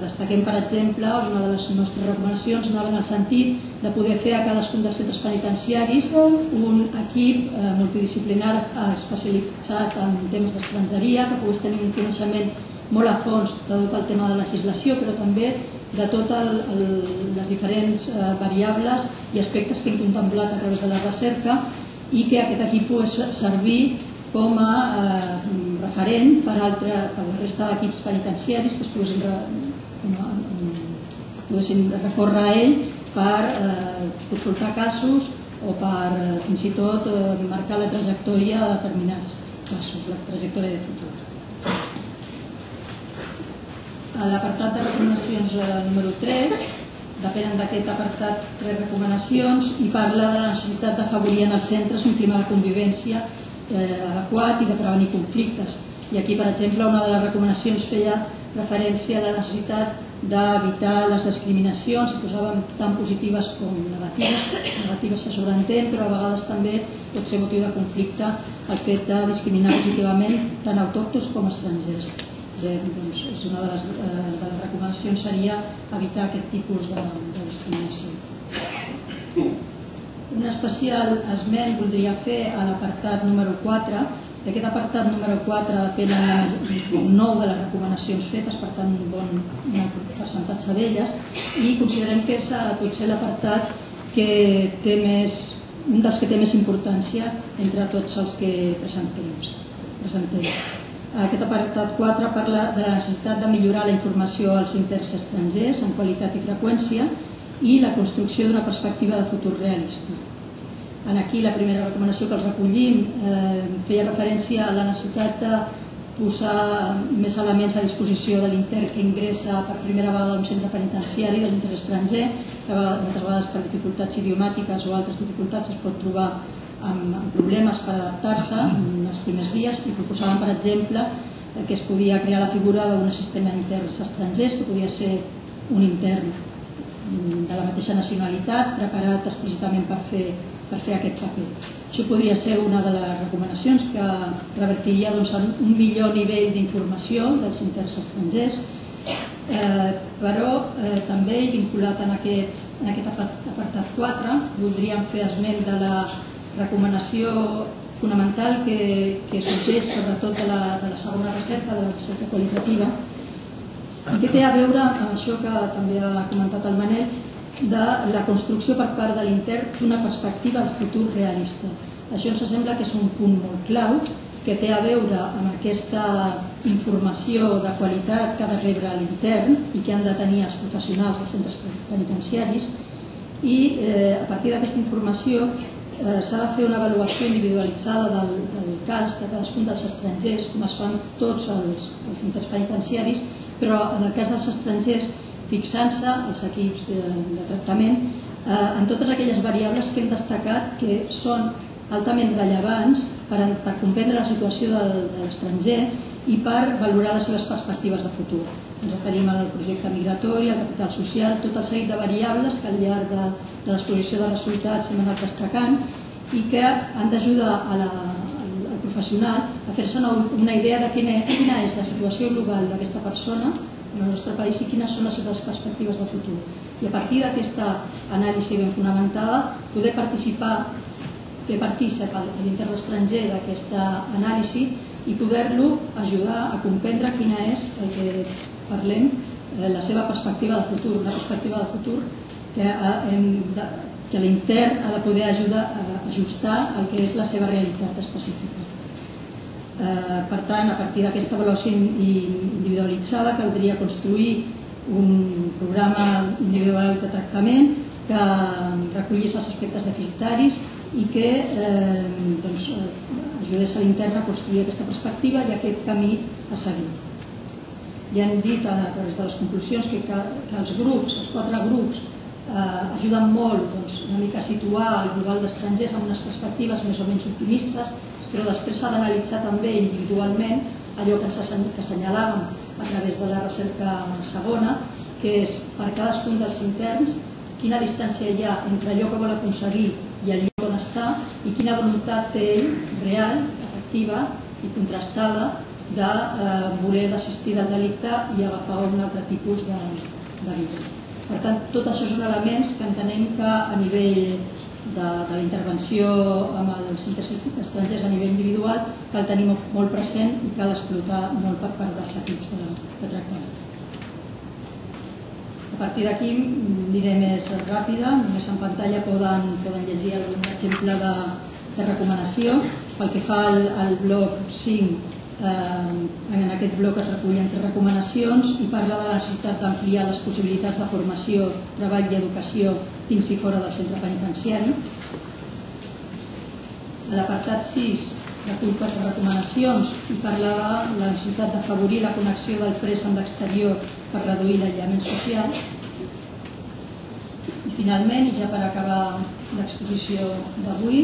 destaquem, per exemple, una de les nostres recomanacions anava en el sentit de poder fer a cadascun dels centres penitenciaris un equip multidisciplinar especialitzat en temes d'estrangeria, que pogués tenir un coneixement molt a fons de tot el tema de la legislació, però també de totes les diferents variables i aspectes que hem contemplat a través de la recerca i que aquest equip pot servir com a referent per a la resta d'equips penitenciaris que es poguessin recórrer a ell per consultar casos o per fins i tot marcar la trajectòria de determinats casos, la trajectòria de futur. A l'apartat de recomanacions número tres, depenen d'aquest apartat tres recomanacions i parla de la necessitat d'afavorir en els centres un clima de convivència adequat i de prevenir conflictes. I aquí, per exemple, una de les recomanacions feia referència a la necessitat d'evitar les discriminacions, que posaven tant positives com negatives. Negatives se sobreentén, però a vegades també pot ser motiu de conflicte el fet de discriminar positivament tant autòctons com estrangers. Doncs una de les recomanacions seria evitar aquest tipus de discriminació. Un especial esment voldria fer a l'apartat número quatre. D'aquest apartat número quatre depenen nou de les recomanacions fetes, per tant un bon percentatge d'elles, i considerem que és potser l'apartat que té més, un dels que té més importància entre tots els que presentem. Aquest apartat quatre parla de la necessitat de millorar la informació als interns estrangers en qualitat i freqüència i la construcció d'una perspectiva de futur realista. Aquí la primera recomanació que els recollim feia referència a la necessitat de posar més elements a disposició de l'intern que ingressa per primera vegada a un centre penitenciari de l'intern estranger, que moltes vegades per dificultats idiomàtiques o altres dificultats es pot trobar amb problemes per adaptar-se en els primers dies, i proposaven, per exemple, que es podia crear la figura d'un assistent a interns estrangers, que podia ser un intern de la mateixa nacionalitat preparat explícitament per fer, per fer aquest paper. Això podria ser una de les recomanacions que revertiria doncs, en un millor nivell d'informació dels interns estrangers, eh, però eh, també vinculat en aquest, en aquest apartat quatre voldríem fer esment de la recomanació fonamental que sorgeix sobretot de la segona recerca, de la recerca qualitativa, que té a veure amb això que també ha comentat el Manel, de la construcció per part de l'intern d'una perspectiva de futur realista. Això ens sembla que és un punt molt clau que té a veure amb aquesta informació de qualitat que ha de rebre l'intern i que han de tenir els professionals dels centres penitenciaris, i a partir d'aquesta informació s'ha de fer una avaluació individualitzada del cas de cadascun dels estrangers, com es fan tots els interns penitenciaris, però en el cas dels estrangers fixant-se els equips de tractament en totes aquelles variables que hem destacat que són altament rellevants per comprendre la situació de l'estranger i per valorar les seves perspectives de futur. Ens referim al projecte migratori, al capital social, tot el seguit de variables que al llarg de, de l'exposició de les ciutats hem anat destacant i que han d'ajudar al professional a fer-se una idea de quina, quina és la situació global d'aquesta persona en el nostre país i quines són les seves perspectives de futur. I a partir d'aquesta anàlisi ben fonamentada, poder participar, fer partícip a l'intern estranger d'aquesta anàlisi i poder-lo ajudar a comprendre quina és el que parlem, la seva perspectiva de futur, una perspectiva de futur que, que l'intern ha de poder ajudar a ajustar el que és la seva realitat específica. Per tant, a partir d'aquesta avaluació individualitzada caldria construir un programa individual de tractament que recollís els aspectes deficitaris i que eh, doncs, ajudés a l'intern a construir aquesta perspectiva i aquest camí a seguir. Ja hem dit a través de les conclusions que, que els grups, els quatre grups, eh, ajuden molt doncs, una mica a situar el global d'estrangers amb unes perspectives més o menys optimistes, però després s'ha d'analitzar també individualment allò que ens assenyalàvem a través de la recerca segona, que és per cadascun dels interns quina distància hi ha entre allò que vol aconseguir i allò on està i quina voluntat té ell real, efectiva i contrastada de voler desistir del delicte i agafar un altre tipus de vida. Per tant, tot això són elements que entenem que a nivell de la intervenció amb els centres estrangers a nivell individual cal tenir molt present i cal explotar molt per part dels equips de tractament. A partir d'aquí aniré més ràpida, només en pantalla poden llegir algun exemple de recomanació. Pel que fa al bloc cinc, en aquest bloc es recullen tres recomanacions i parla de la necessitat d'ampliar les possibilitats de formació, treball i educació fins i fora del centre penitenciari. A l'apartat sis recull quatre recomanacions i parla de la necessitat d'afavorir la connexió del pres amb l'exterior per reduir l'aïllament social. I finalment, i ja per acabar l'exposició d'avui,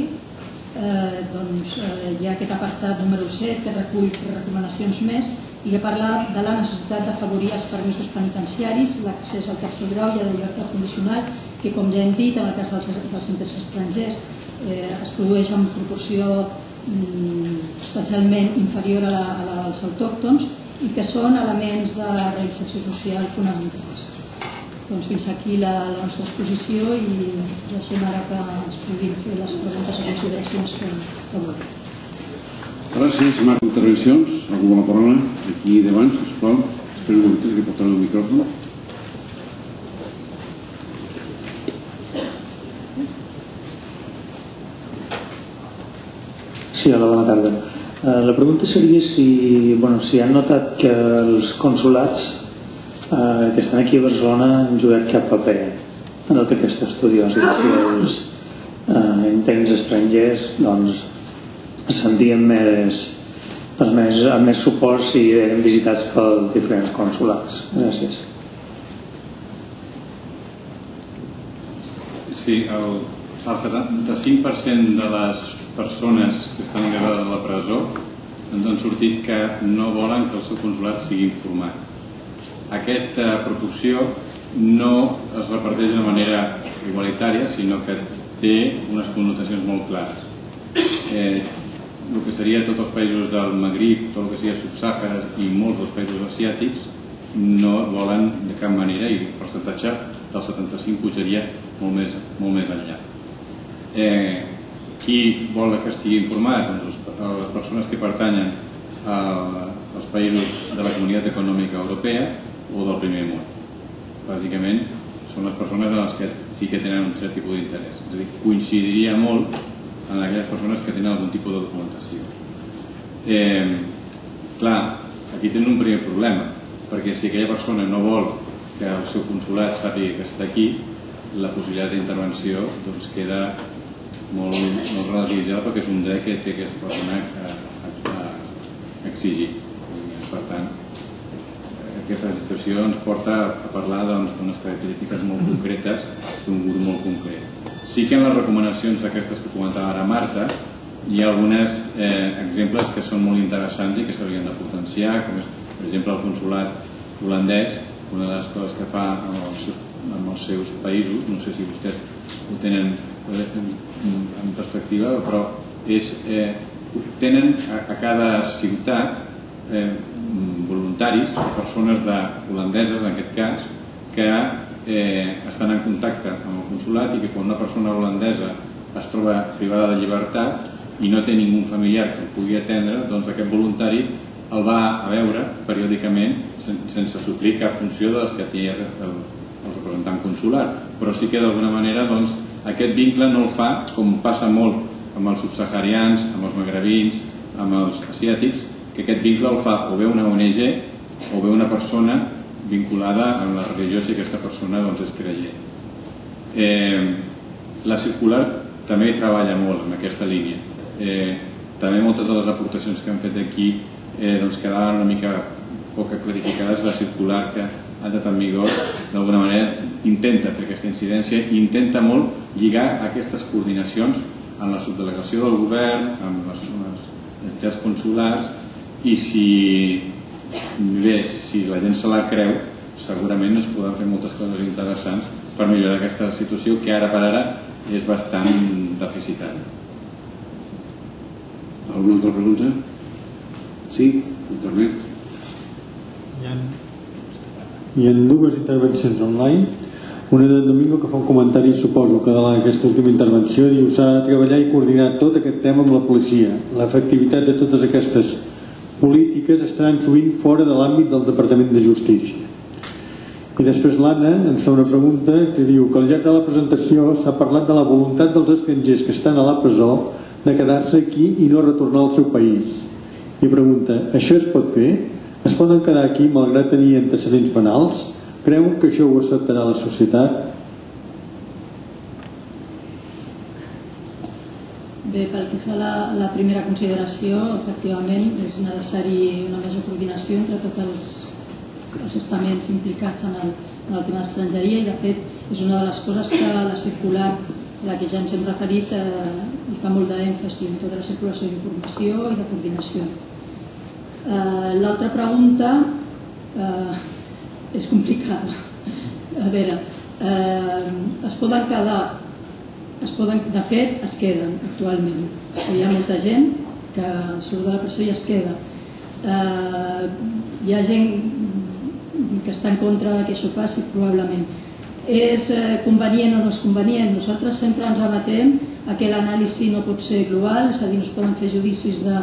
hi ha aquest apartat número set que recull recomanacions més i que parla de la necessitat d'afavorir els permisos penitenciaris, l'accés al tercer grau i a la llibertat condicional, que com ja hem dit en el cas dels centres estrangers es produeix en proporció especialment inferior a la dels autòctons i que són elements de reinserció social fonamentals. Doncs fins aquí la nostra exposició i deixem ara que ens puguin fer les preguntes o consideracions que volen. Gràcies, Marta. Intervencions? Algú vol la paraula? Aquí davant, sisplau. Espero un moment que portaran el micròfon. Sí, hola, bona tarda. La pregunta seria si han notat que els consulats que estan aquí a Barcelona han jugat cap paper en tot aquest estudi, o sigui que els interns estrangers doncs es sentien més amb més suport si eren visitats pels diferents consulats. Gràcies. Sí, el setanta-cinc per cent de les persones que estan engregades a la presó ens han sortit que no volen que el seu consulat sigui informat. Aquesta proporció no es reparteix de manera igualitària, sinó que té unes connotacions molt clares. El que seria tots els països del Magrib, tot el que seria subsàhara i molts dels països asiàtics no volen de cap manera, i el percentatge del setanta-cinc pujaria molt més enllà. Qui vol que estigui informat? Les persones que pertanyen als països de la Comunitat Econòmica Europea o del primer món. Bàsicament són les persones en les que sí que tenen un cert tipus d'interès. És a dir, coincidiria molt en aquelles persones que tenen algun tipus de documentació. Clar, aquí tenen un primer problema, perquè si aquella persona no vol que el seu consulat sàpiga que està aquí, la possibilitat d'intervenció queda molt relativitzada perquè és un dret que té aquesta persona que exigir. Per tant, aquesta situació ens porta a parlar d'unes característiques molt concretes d'un grup molt concret. Sí que en les recomanacions aquestes que comentava ara Marta hi ha alguns exemples que són molt interessants i que s'haurien de potenciar, com és, per exemple, el consulat holandès. Una de les coses que fa amb els seus països, no sé si vostès ho tenen en perspectiva, però tenen a cada ciutat voluntaris, persones holandeses en aquest cas, que estan en contacte amb el consulat i que quan una persona holandesa es troba privada de llibertat i no té ningú familiar que el pugui atendre, doncs aquest voluntari el va a veure periòdicament sense suplir cap funció de les que té el representant consular, però sí que d'alguna manera aquest vincle no el fa, com passa molt amb els subsaharians, amb els magrebins, amb els asiàtics, que aquest vincle el fa o bé una O N G o bé una persona vinculada amb la religió si aquesta persona és creient. La circular també treballa molt en aquesta línia. També moltes de les aportacions que han fet aquí quedaven una mica poc clarificades. La circular que ha de tenir vigor d'alguna manera intenta fer aquesta incidència i intenta molt lligar aquestes coordinacions amb la subdelegació del govern, amb les entitats consulars, i si la gent se la creu segurament es poden fer moltes coses interessants per millorar aquesta situació que ara per ara és bastant deficitària. Alguna altra pregunta? Sí? Internet? Hi ha dues intervencions online. Una del Domingo que fa un comentari, suposo, que de aquesta última intervenció, diu que s'ha de treballar i coordinar tot aquest tema amb la policia. L'efectivitat de totes aquestes polítiques estaran sovint fora de l'àmbit del Departament de Justícia. I després l'Anna ens fa una pregunta que diu que al llarg de la presentació s'ha parlat de la voluntat dels estrangers que estan a la presó de quedar-se aquí i no retornar al seu país. I pregunta, això es pot fer? Es poden quedar aquí malgrat tenir antecedents penals? Creu que això ho acceptarà la societat? Bé, pel que fa a la primera consideració, efectivament és necessari una major coordinació entre tots els estaments implicats en el tema d'estrangeria i de fet és una de les coses que la circular a la que ja ens hem referit hi fa molt d'èmfasi en tota la circulació d'informació i de coordinació. L'altra pregunta és complicada. A veure, es poden quedar, de fet es queden actualment. Hi ha molta gent que surt de la presó i es queda. Hi ha gent que està en contra que això passi, probablement. És convenient o no és convenient? Nosaltres sempre ens remetem a que l'anàlisi no pot ser global, és a dir, no es poden fer judicis de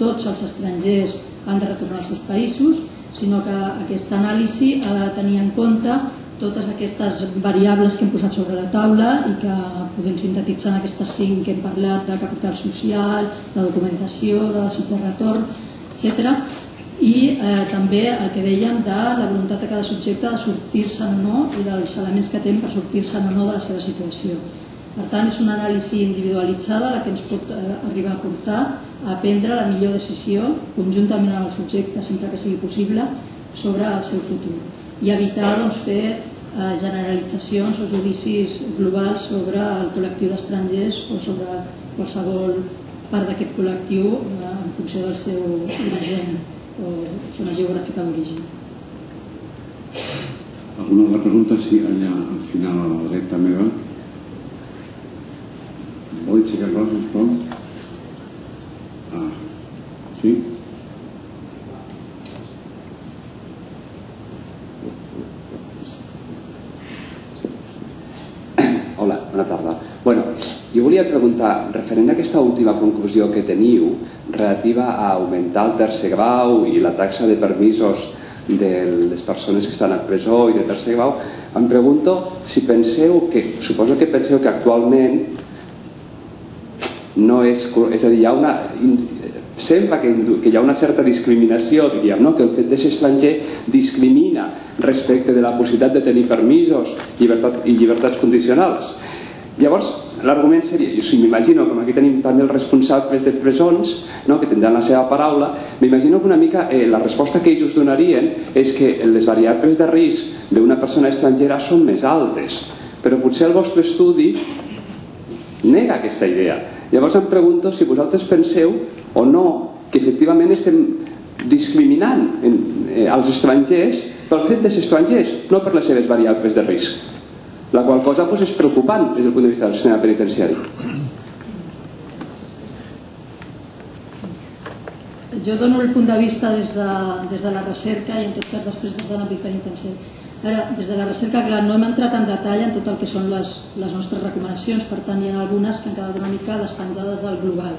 tots els estrangers han de retornar als seus països, sinó que aquesta anàlisi ha de tenir en compte totes aquestes variables que hem posat sobre la taula i que podem sintetitzar en aquestes cinc que hem parlat, de capital social, de documentació, de desig de retorn, etcètera. I també el que dèiem de la voluntat de cada subjecte de sortir-se'n o no i dels elements que té per sortir-se'n o no de la seva situació. Per tant, és una anàlisi individualitzada la que ens pot arribar a portar a prendre la millor decisió conjuntament amb el subjecte, sempre que sigui possible, sobre el seu futur i evitar fer generalitzacions o judicis globals sobre el col·lectiu d'estrangers o sobre qualsevol part d'aquest col·lectiu en funció del seu origen o zona geogràfica d'origen. Alguna altra pregunta? Sí, allà al final a la dreta meva. Vol aixecar-la, sisplau? Ah, sí? Hola, bona tarda. Bueno, jo volia preguntar, referent a aquesta última conclusió que teniu, relativa a augmentar el tercer grau i la taxa de permisos de les persones que estan a presó i de tercer grau, em pregunto si penseu que, suposo que penseu que actualment no és, és a dir, hi ha una, sembla que hi ha una certa discriminació, diríem, no? Que el fet de ser estranger discrimina respecte de la possibilitat de tenir permisos llibertat, i llibertats condicionals. Llavors, l'argument seria, jo sí, m'imagino, com aquí tenim també els responsables de presons, que tindran la seva paraula, m'imagino que una mica la resposta que ells us donarien és que les variables de risc d'una persona estrangera són més altes, però potser el vostre estudi nega aquesta idea. Llavors em pregunto si vosaltres penseu o no que efectivament estem discriminant els estrangers pel fet de ser estrangers, no per les seves variables de risc. La qual cosa és preocupant des del punt de vista del sistema penitenciari. Jo dono el punt de vista des de la recerca i en tot cas després des de l'àmbit penitenciari. Des de la recerca, clar, no hem entrat en detall en tot el que són les nostres recomanacions, per tant hi ha algunes que han quedat una mica despenjades del global.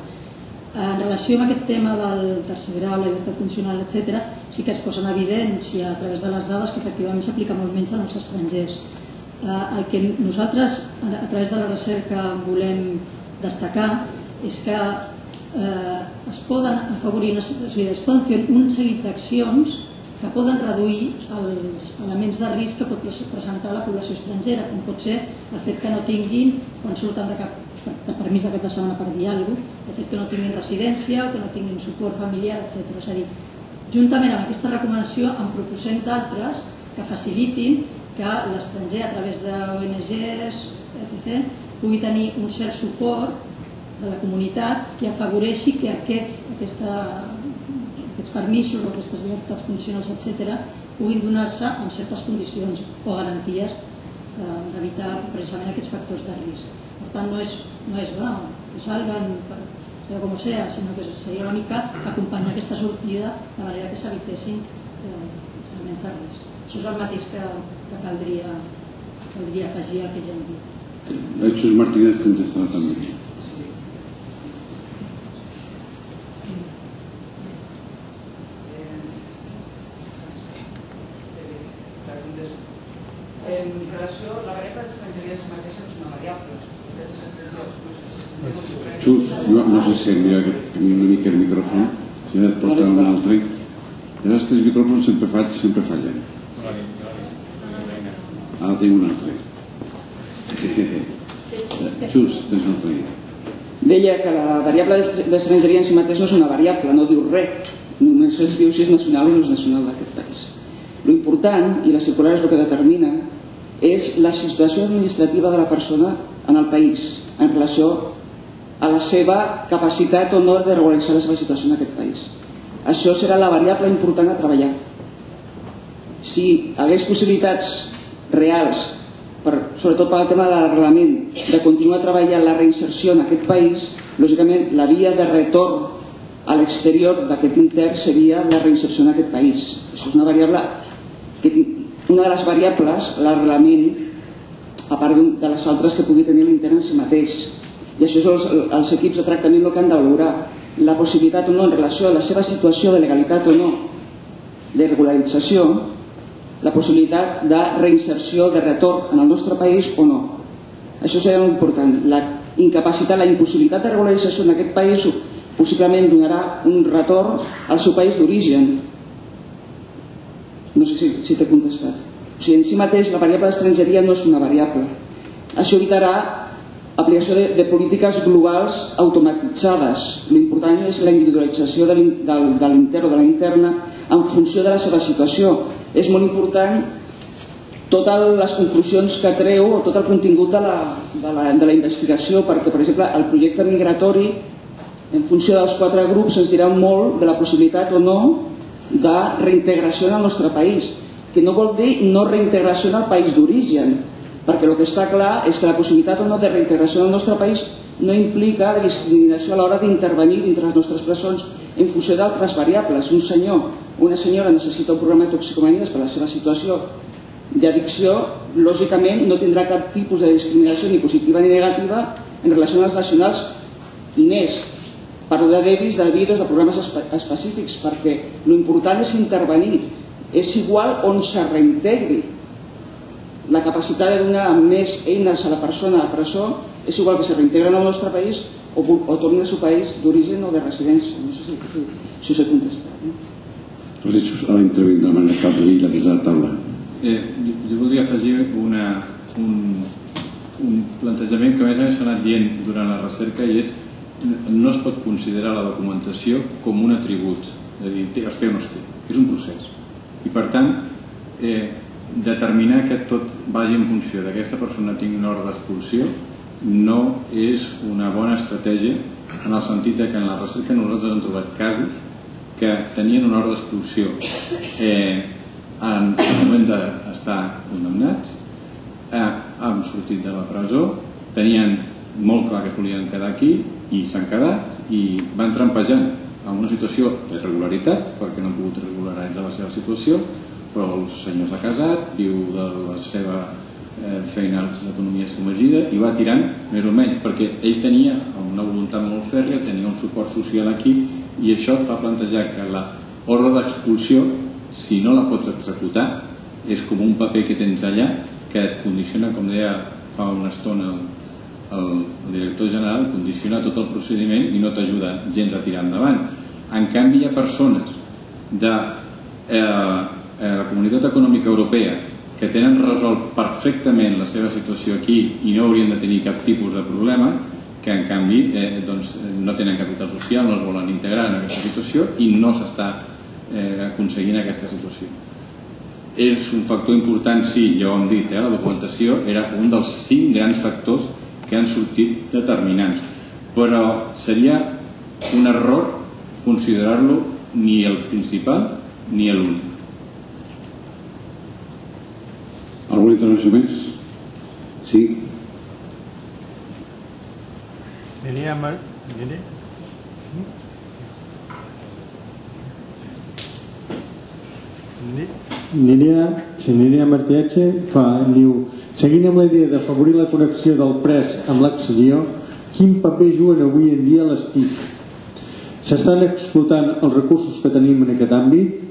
En relació amb aquest tema del tercer grau, la llibertat condicional, etcètera, sí que es posa en evidència a través de les dades que efectivament s'aplica molt menys als estrangers. El que nosaltres, a través de la recerca, volem destacar és que es poden afavorir una situació d'expansió, un seguit d'accions que poden reduir els elements de risc que pot presentar la població estrangera, com pot ser el fet que no tinguin, quan surten de permís de cap de setmana per dir alguna cosa, el fet que no tinguin residència o que no tinguin suport familiar, etcètera. És a dir, juntament amb aquesta recomanació en proposem d'altres que facilitin que l'estranger a través d'O N Gs, etcètera, pugui tenir un cert suport de la comunitat que afavoreixi que aquests permisos o aquestes llibertats condicionals, etcètera, puguin donar-se en certes condicions o garanties d'evitar precisament aquests factors de risc. Per tant, no és que salgan, però com sigui, sinó que seria una mica acompanyar aquesta sortida de manera que s'evitessin elements de risc. Això és el mateix que caldria podria afegir el que ja hem dit. Jesús Martínez contestarà també. Sempre faig, sempre fallen. Ara tinc un altre. Just, tens un altre. Deia que la variable d'estrangeria en si mateix no és una variable, no diu res. Només es diu si és nacional o no és nacional d'aquest país. L'important, i la circular és el que determina, és la situació administrativa de la persona en el país, en relació a la seva capacitat o no de regularitzar la seva situació en aquest país. Això serà la variable important a treballar. Si hi hagués possibilitats reals, sobretot pel tema de l'arreglament, de continuar treballant la reinserció en aquest país, lògicament la via de retorn a l'exterior d'aquest intern seria la reinserció en aquest país. Això és una variable, una de les variables, l'arreglament, a part de les altres que pugui tenir l'intern en si mateix. I això són els equips de tractament el que han de valorar, la possibilitat o no en relació a la seva situació de legalitat o no de regularització, la possibilitat de reinserció, de retorn en el nostre país o no. Això serà molt important. La incapacitat, la impossibilitat de regularització en aquest país possiblement donarà un retorn al seu país d'origen. No sé si t'he contestat. O sigui, en si mateix la variable d'estrangeria no és una variable. Això evitarà aplicació de polítiques globals automatitzades. L'important és la individualització de l'intern o de la interna en funció de la seva situació. És molt important totes les conclusions que treu o tot el contingut de la investigació, perquè, per exemple, el projecte migratori, en funció dels quatre grups, ens dirà molt de la possibilitat o no de reintegració en el nostre país, que no vol dir no reintegració en el país d'origen, perquè el que està clar és que la possibilitat o no de reintegració en el nostre país no implica la discriminació a l'hora d'intervenir dintre les nostres presons en funció d'altres variables. Un senyor o una senyora necessita un programa de toxicomanies per la seva situació d'addicció, lògicament no tindrà cap tipus de discriminació ni positiva ni negativa en relació als nacionals i més. Parlo de dèbils, de vídeos, de programes específics, perquè l'important és intervenir. És igual on se reintegri. La capacitat de donar més eines a la persona a la presó és igual que se reintegra en el nostre país o torna al seu país d'origen o de residència. No sé si us he contestat. Gràcies. Ara intervindrà Manel Capdevila des de la taula. Jo voldria afegir un plantejament que a més a més s'ha anat dient durant la recerca, i és no es pot considerar la documentació com un atribut. És a dir, es té o no es té. És un procés. I per tant, determinar que tot vagi en funció d'aquesta persona tingui una ordre d'expulsió no és una bona estratègia, en el sentit que en la recerca nosaltres hem trobat casos que tenien una ordre d'expulsió en el moment d'estar condemnats, han sortit de la presó, tenien molt clar que volien quedar aquí i s'han quedat i van trampejant en una situació d'irregularitat perquè no han pogut regularitzar la seva situació, però el senyor s'ha casat, viu de la seva feina d'economia submergida i va tirant més o menys, perquè ell tenia una voluntat molt fèrria, tenia un suport social aquí, i això fa plantejar que l'ordre d'expulsió, si no la pots executar, és com un paper que tens allà que et condiciona, com deia fa una estona el director general, condiciona tot el procediment i no t'ajuda gens a tirar endavant. En canvi, hi ha persones de la Comunitat Econòmica Europea que tenen resolt perfectament la seva situació aquí i no haurien de tenir cap tipus de problema, que en canvi no tenen capital social, no es volen integrar en aquesta situació i no s'està aconseguint aquesta situació. És un factor important, sí, ja ho hem dit, la documentació era un dels cinc grans factors que han sortit determinants, però seria un error considerar-lo ni el principal ni l'únic. Alguna intervenció més? Sí? Venia amb... Nerea Martiatge diu Seguint amb la idea d'afavorir la connexió del pres amb l'acció, quin paper juguen avui en dia les T I C? S'estan explotant els recursos que tenim en aquest àmbit?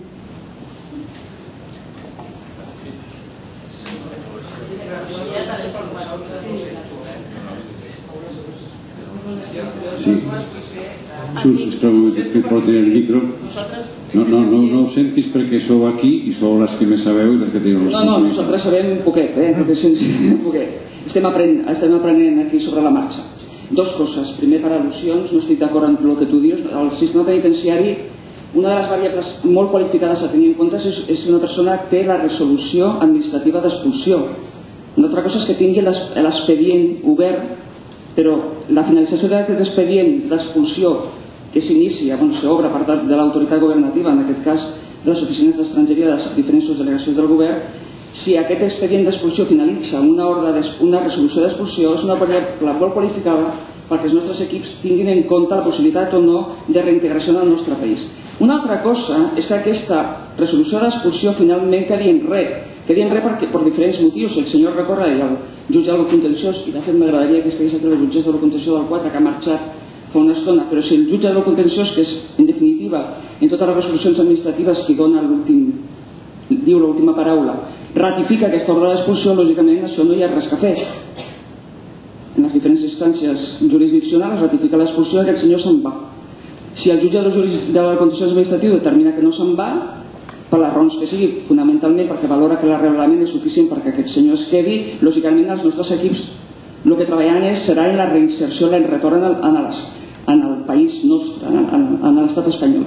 Jesús, es trobo que et pot dir el micro. No, no, no, no ho sentis perquè sou aquí i sou les que més sabeu i les que teniu responsabilitat. No, no, nosaltres sabem poquet, eh? Poquet. Estem aprenent aquí sobre la marxa. Dos coses. Primer, per al·lusions, no estic d'acord amb el que tu dius. El sistema penitenciari, una de les variables molt qualificades a tenir en compte és si una persona té la resolució administrativa d'expulsió. Una altra cosa és que tingui l'expedient obert, però la finalització d'aquest expedient d'expulsió que s'inicia, s'obre per part de l'autoritat governativa, en aquest cas de les oficines d'estrangeria de les diferents delegacions del govern, si aquest expedient d'expulsió finalitza una resolució d'expulsió, és una variable molt qualificada perquè els nostres equips tinguin en compte la possibilitat o no de reintegració en el nostre país. Una altra cosa és que aquesta resolució d'expulsió finalment quedi en res, quedi en res per diferents motius. El senyor Recorre i el jutge del contenciós, i de fet m'agradaria que estigués aquí el jutge del contenciós del quatre que ha marxat fa una estona, però si el jutge del contenciós, que és en definitiva en totes les resolucions administratives que dona l'últim, diu l'última paraula, ratifica aquesta ordre d'expulsió, lògicament això no hi ha res que fer. En les diferents instàncies jurisdiccionals ratifica l'expulsió i aquest senyor se'n va. Si el jutge del contenciós administratiu determina que no se'n va, per les raons que sigui, fonamentalment perquè valora que l'arreglament és suficient perquè aquest senyor es quedi, lògicament els nostres equips el que treballaran serà en la reinserció, en el retorn en el país nostre, en l'estat espanyol.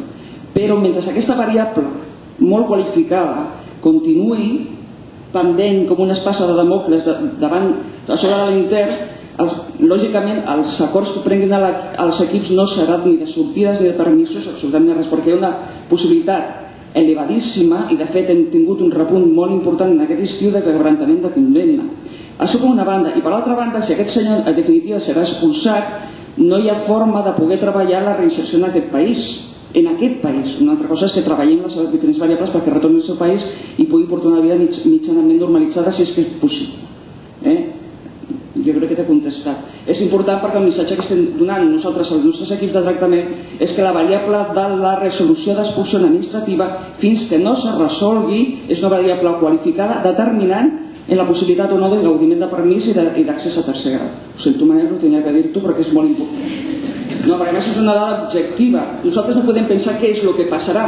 Però mentre aquesta variable molt qualificada continuï pendent com una espasa de Damocles davant a sobre de l'intern, lògicament els acords que prenguin els equips no seran ni de sortides ni de permisos, absolutament res, perquè hi ha una possibilitat elevadíssima i de fet hem tingut un repunt molt important en aquest estiu de quebrantament de condemna. Això com una banda. I per l'altra banda, si aquest senyor en definitiva serà expulsat, no hi ha forma de poder treballar la reinserció en aquest país. En aquest país. Una altra cosa és que treballem les diferents variables perquè retorni al seu país i pugui portar una vida mitjanament normalitzada si és que és possible. Jo crec que t'he contestat. És important perquè el missatge que estem donant nosaltres als nostres equips de tractament és que la variable de la resolució d'expulsió administrativa fins que no se resolgui és una variable qualificada determinant en la possibilitat o no de gaudiment de permís i d'accés a tercer grau. Ho sento, Manel, ho tenia que dir-t'ho perquè és molt important. No, perquè a més és una dada objectiva. Nosaltres no podem pensar què és el que passarà.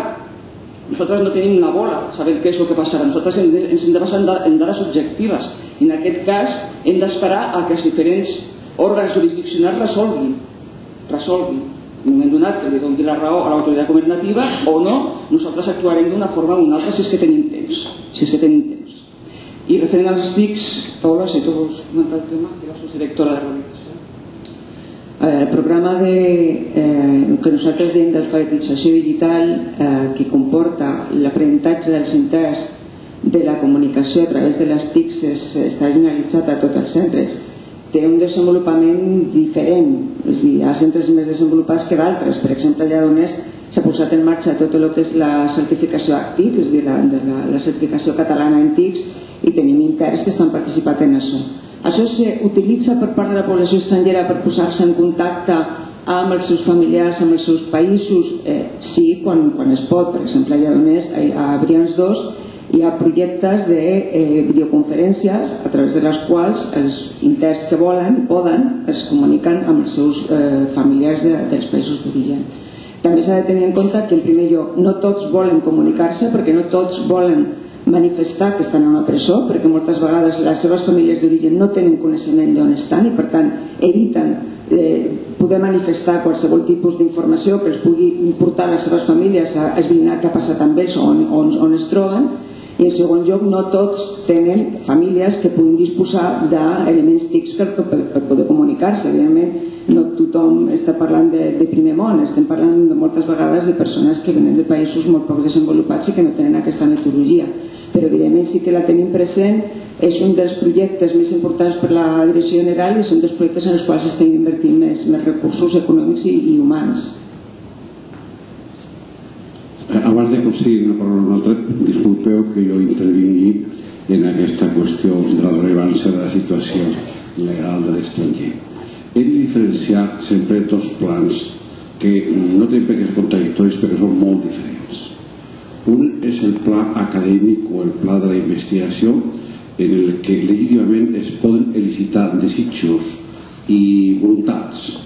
Nosaltres no tenim una bola saber què és el que passarà. Nosaltres ens hem de basar en dades objectives. I en aquest cas hem d'esperar a que els diferents òrgans jurisdiccionals resolguin. Resolguin. En un moment donat, que li doni la raó a l'autoritat governativa o no, nosaltres actuarem d'una forma o una altra si és que tenim temps. Si és que tenim temps. I referent als estics, Paola, si tu vols comentar el tema, que la subdirectora de l'organització. El programa que nosaltres diem d'alfabetització digital que comporta l'aprenentatge dels centres de la comunicació a través de les T I Cs està generalitzat a tots els centres. Té un desenvolupament diferent, és a dir, hi ha centres més desenvolupats que d'altres. Per exemple, allà on és s'ha posat en marxa tot el que és la certificació activa, és a dir, la certificació catalana en T I Cs, i tenim interns que estan participat en això. Això s'utilitza per part de la població estrangera per posar-se en contacte amb els seus familiars, amb els seus països? Sí, quan es pot. Per exemple, allà on és, a Brians dos, hi ha projectes de videoconferències a través de les quals els interns que volen poden es comuniquen amb els seus familiars dels països d'origen. També s'ha de tenir en compte que, en primer lloc, no tots volen comunicar-se perquè no tots volen manifestar que estan a una presó, perquè moltes vegades les seves famílies d'origen no tenen coneixement d'on estan i, per tant, eviten poder manifestar qualsevol tipus d'informació que els pugui portar a les seves famílies a esbrinar què ha passat amb ells o on es troben. I, en segon lloc, no tots tenen famílies que puguin disposar d'elements T I Cs per poder comunicar-se. Evidentment, no tothom està parlant de primer món, estem parlant moltes vegades de persones que venen de països molt poc desenvolupats i que no tenen aquesta metodologia. Però, evidentment, sí que la tenim present, és un dels projectes més importants per la Direcció General i és un dels projectes en els quals estem invertint més recursos econòmics i humans. Abans de aconseguir una paraula o una altra, disculpeu que jo intervingui en aquesta qüestió de la rellevància de la situació legal de l'estranger. Hem de diferenciar sempre dos plans que no tenen per què ser contradictoris perquè són molt diferents. Un és el pla acadèmic o el pla de la investigació en el que legítimament es poden elicitar desitjos i voluntats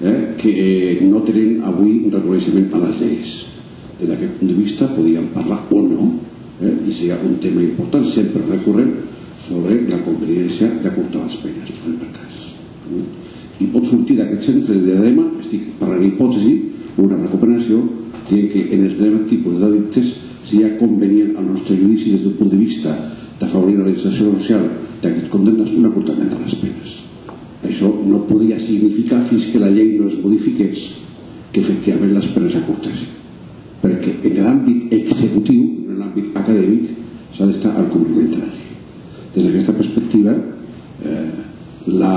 que no tenen avui un reconeixement a les lleis. Des d'aquest punt de vista podíem parlar o no, i serà un tema important sempre recurrent sobre la conveniència d'acortar les penes, per exemple. I pot sortir d'aquest centre de dilema, estic parlant d'hipòtesi, una recomanació, dient que en els diferents tipus de delictes serà convenient al nostre judici des del punt de vista d'afavorir la legislació social d'aquests condemnes un acortament de les penes. Això no podia significar fins que la llei no es modifiqués que efectivament les penes acortessin. Perquè en l'àmbit executiu, en l'àmbit acadèmic, s'ha d'estar al compliment de la llei. Des d'aquesta perspectiva, la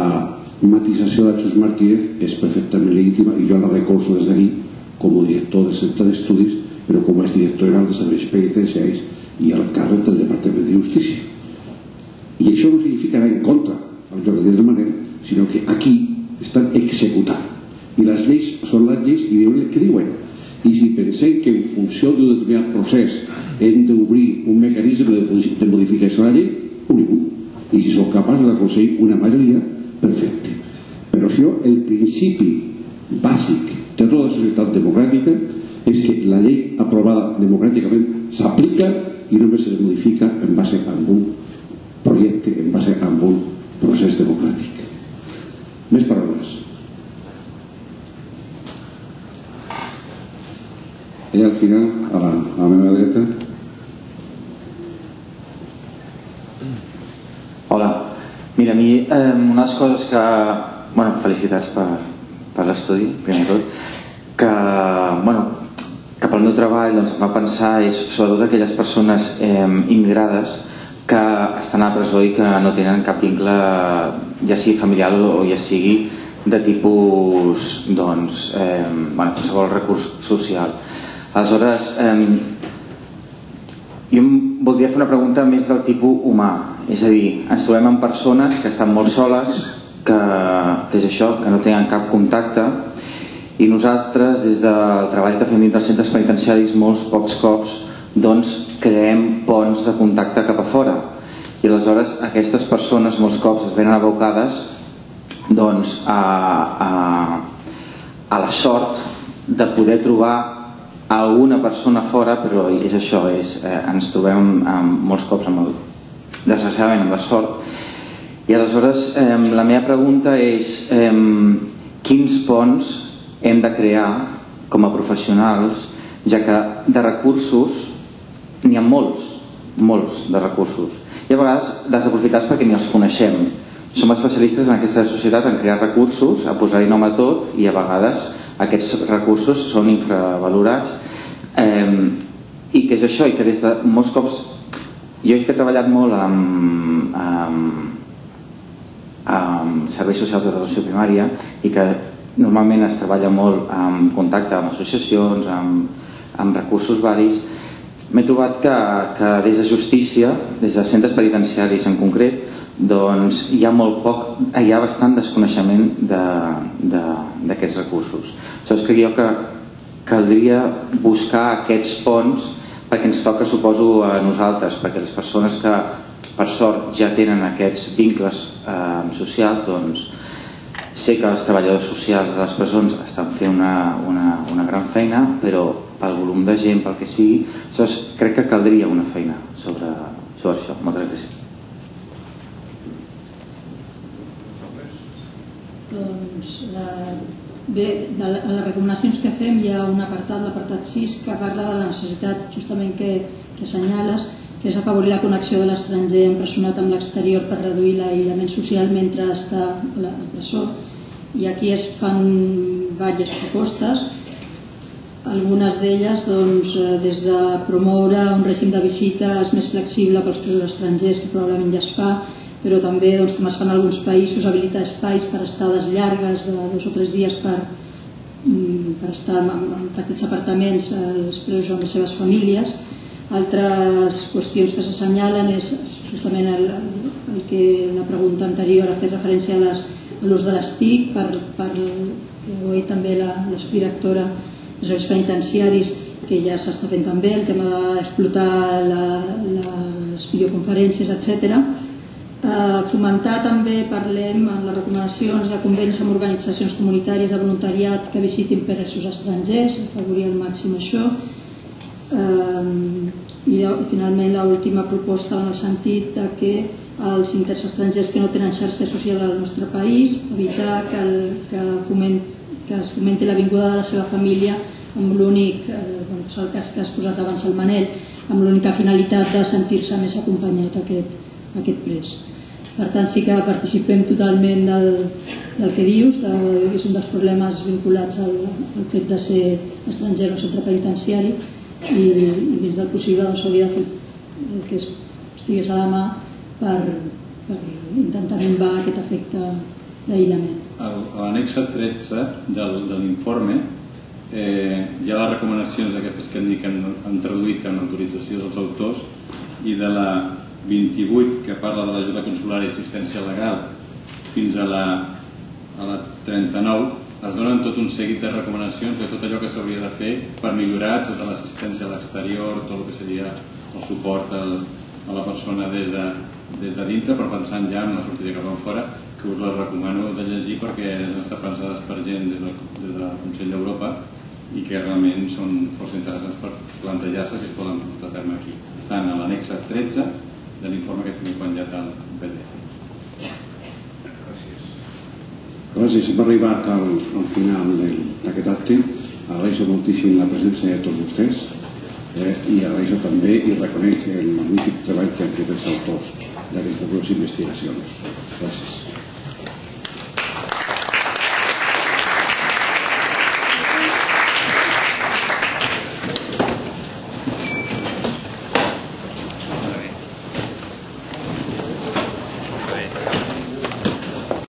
matisació d'Axos Martínez és perfectament legítima i jo la recolzo des d'aquí com a director del Centre d'Estudis, però com a director general de serveis penitenciaris i al càrrec del Departament de Justícia. I això no significa anar en contra, al lloc de dir de manera, sinó que aquí estan executant. I les lleis són les lleis i diuen el que diuen. I si pensem que en funció d'un determinat procés hem d'obrir un mecanisme de modificació de la llei, obrim-ho. I si som capaços d'aconseguir una majoria, perfecte. Però això, el principi bàsic de tota la societat democràtica és que la llei aprovada democràticament s'aplica i només es modifica en base a un projecte, en base a un procés democràtic. Més paraules. Allà al final, a la meva dreta. Hola. Mira, a mi una de les coses que... Bueno, felicitats per l'estudi, primer de tot. Que, bueno, que pel meu treball em fa pensar és sobretot aquelles persones immigrades que estan a la presó i que no tenen cap vincle, ja sigui familiar o ja sigui de tipus, doncs, qualsevol recurs social. Aleshores, jo em voldria fer una pregunta més del tipus humà, és a dir, ens trobem amb persones que estan molt soles, que és això, que no tenen cap contacte, i nosaltres, des del treball que fem dins dels centres penitenciaris, molts pocs cops, doncs, creem ponts de contacte cap a fora. I aleshores aquestes persones molts cops es venen abocades doncs, a, a, a la sort de poder trobar alguna persona fora, però és això, ens trobem molts cops desgraciadament amb la sort. I aleshores la meva pregunta és quins ponts hem de crear com a professionals, ja que de recursos n'hi ha molts, molts de recursos, i a vegades desaprofitats perquè ni els coneixem. Som especialistes en aquesta societat en crear recursos, a posar-hi nom a tot, i a vegades aquests recursos són infravalorats i que és això, i que des de molts cops jo he treballat molt amb serveis socials d'atenció primària i que normalment es treballa molt en contacte amb associacions, amb recursos varis. M'he trobat que des de justícia, des de centres penitenciaris en concret, doncs hi ha molt poc, hi ha bastant desconeixement d'aquests recursos. Llavors crec jo que caldria buscar aquests ponts perquè ens toca, suposo, a nosaltres, perquè les persones que per sort ja tenen aquests vincles socials, doncs sé que els treballadors socials de les presons estan fent una gran feina, però pel volum de gent, pel que sigui, llavors crec que caldria una feina sobre això. Moltes gràcies. Bé, a les recomanacions que fem hi ha un apartat, l'apartat sis, que parla de la necessitat justament que assenyales, que és afavorir la connexió de l'estranger empresonat amb l'exterior per reduir l'aïllament social mentre està a la presó. I aquí es fan diverses propostes, algunes d'elles des de promoure un règim de visites més flexible pels presos estrangers, que probablement ja es fa, però també, com es fa en alguns països, habilitar espais per estades llargues de dos o tres dies per estar en petits apartaments els presos amb les seves famílies. Altres qüestions que s'assenyalen és justament el que la pregunta anterior ha fet referència a l'ús de les T I C per també la subdirectora de serveis penitenciaris, que ja s'està fent també el tema d'explotar les videoconferències, etcètera. Fomentar també, parlem en les recomanacions de convèncer amb organitzacions comunitàries de voluntariat que visitin presos estrangers, afavorir al màxim això. I finalment l'última proposta en el sentit que els interns estrangers que no tenen xarxa social al nostre país, evitar que es fomenti la vinguda de la seva família amb l'únic, és el cas que has posat abans el Manel, amb l'única finalitat de sentir-se més acompanyat aquest pres. Per tant, sí que participem totalment del que dius, és un dels problemes vinculats al fet de ser estranger en un centre penitenciari, i dins del possible s'hauria de fer el que estigués a la mà per intentar minvar aquest efecte d'aïllament. A l'anex tretze de l'informe hi ha les recomanacions d'aquestes que han traduït en l'autorització dels autors, i de la vint-i-vuit, que parla de l'ajuda consular i assistència legal, fins a la trenta-nou es donen tot un seguit de recomanacions de tot allò que s'hauria de fer per millorar tota l'assistència a l'exterior, tot el que seria el suport a la persona des de dintre, però pensant ja en la sortida que van fora, que us les recomano de llegir perquè estan pensades per gent des del Consell d'Europa i que realment són força interessants per plantejar-se que es poden portar a terme aquí. Estan a l'anex tretze de l'informe que tenim penjat al P D F. Gràcies, hem arribat al final d'aquest acte. Agraeixo moltíssim la presència de tots vostès i agraeixo també i reconec el magnífic treball que han fet els autors d'aquestes dues investigacions. Gràcies.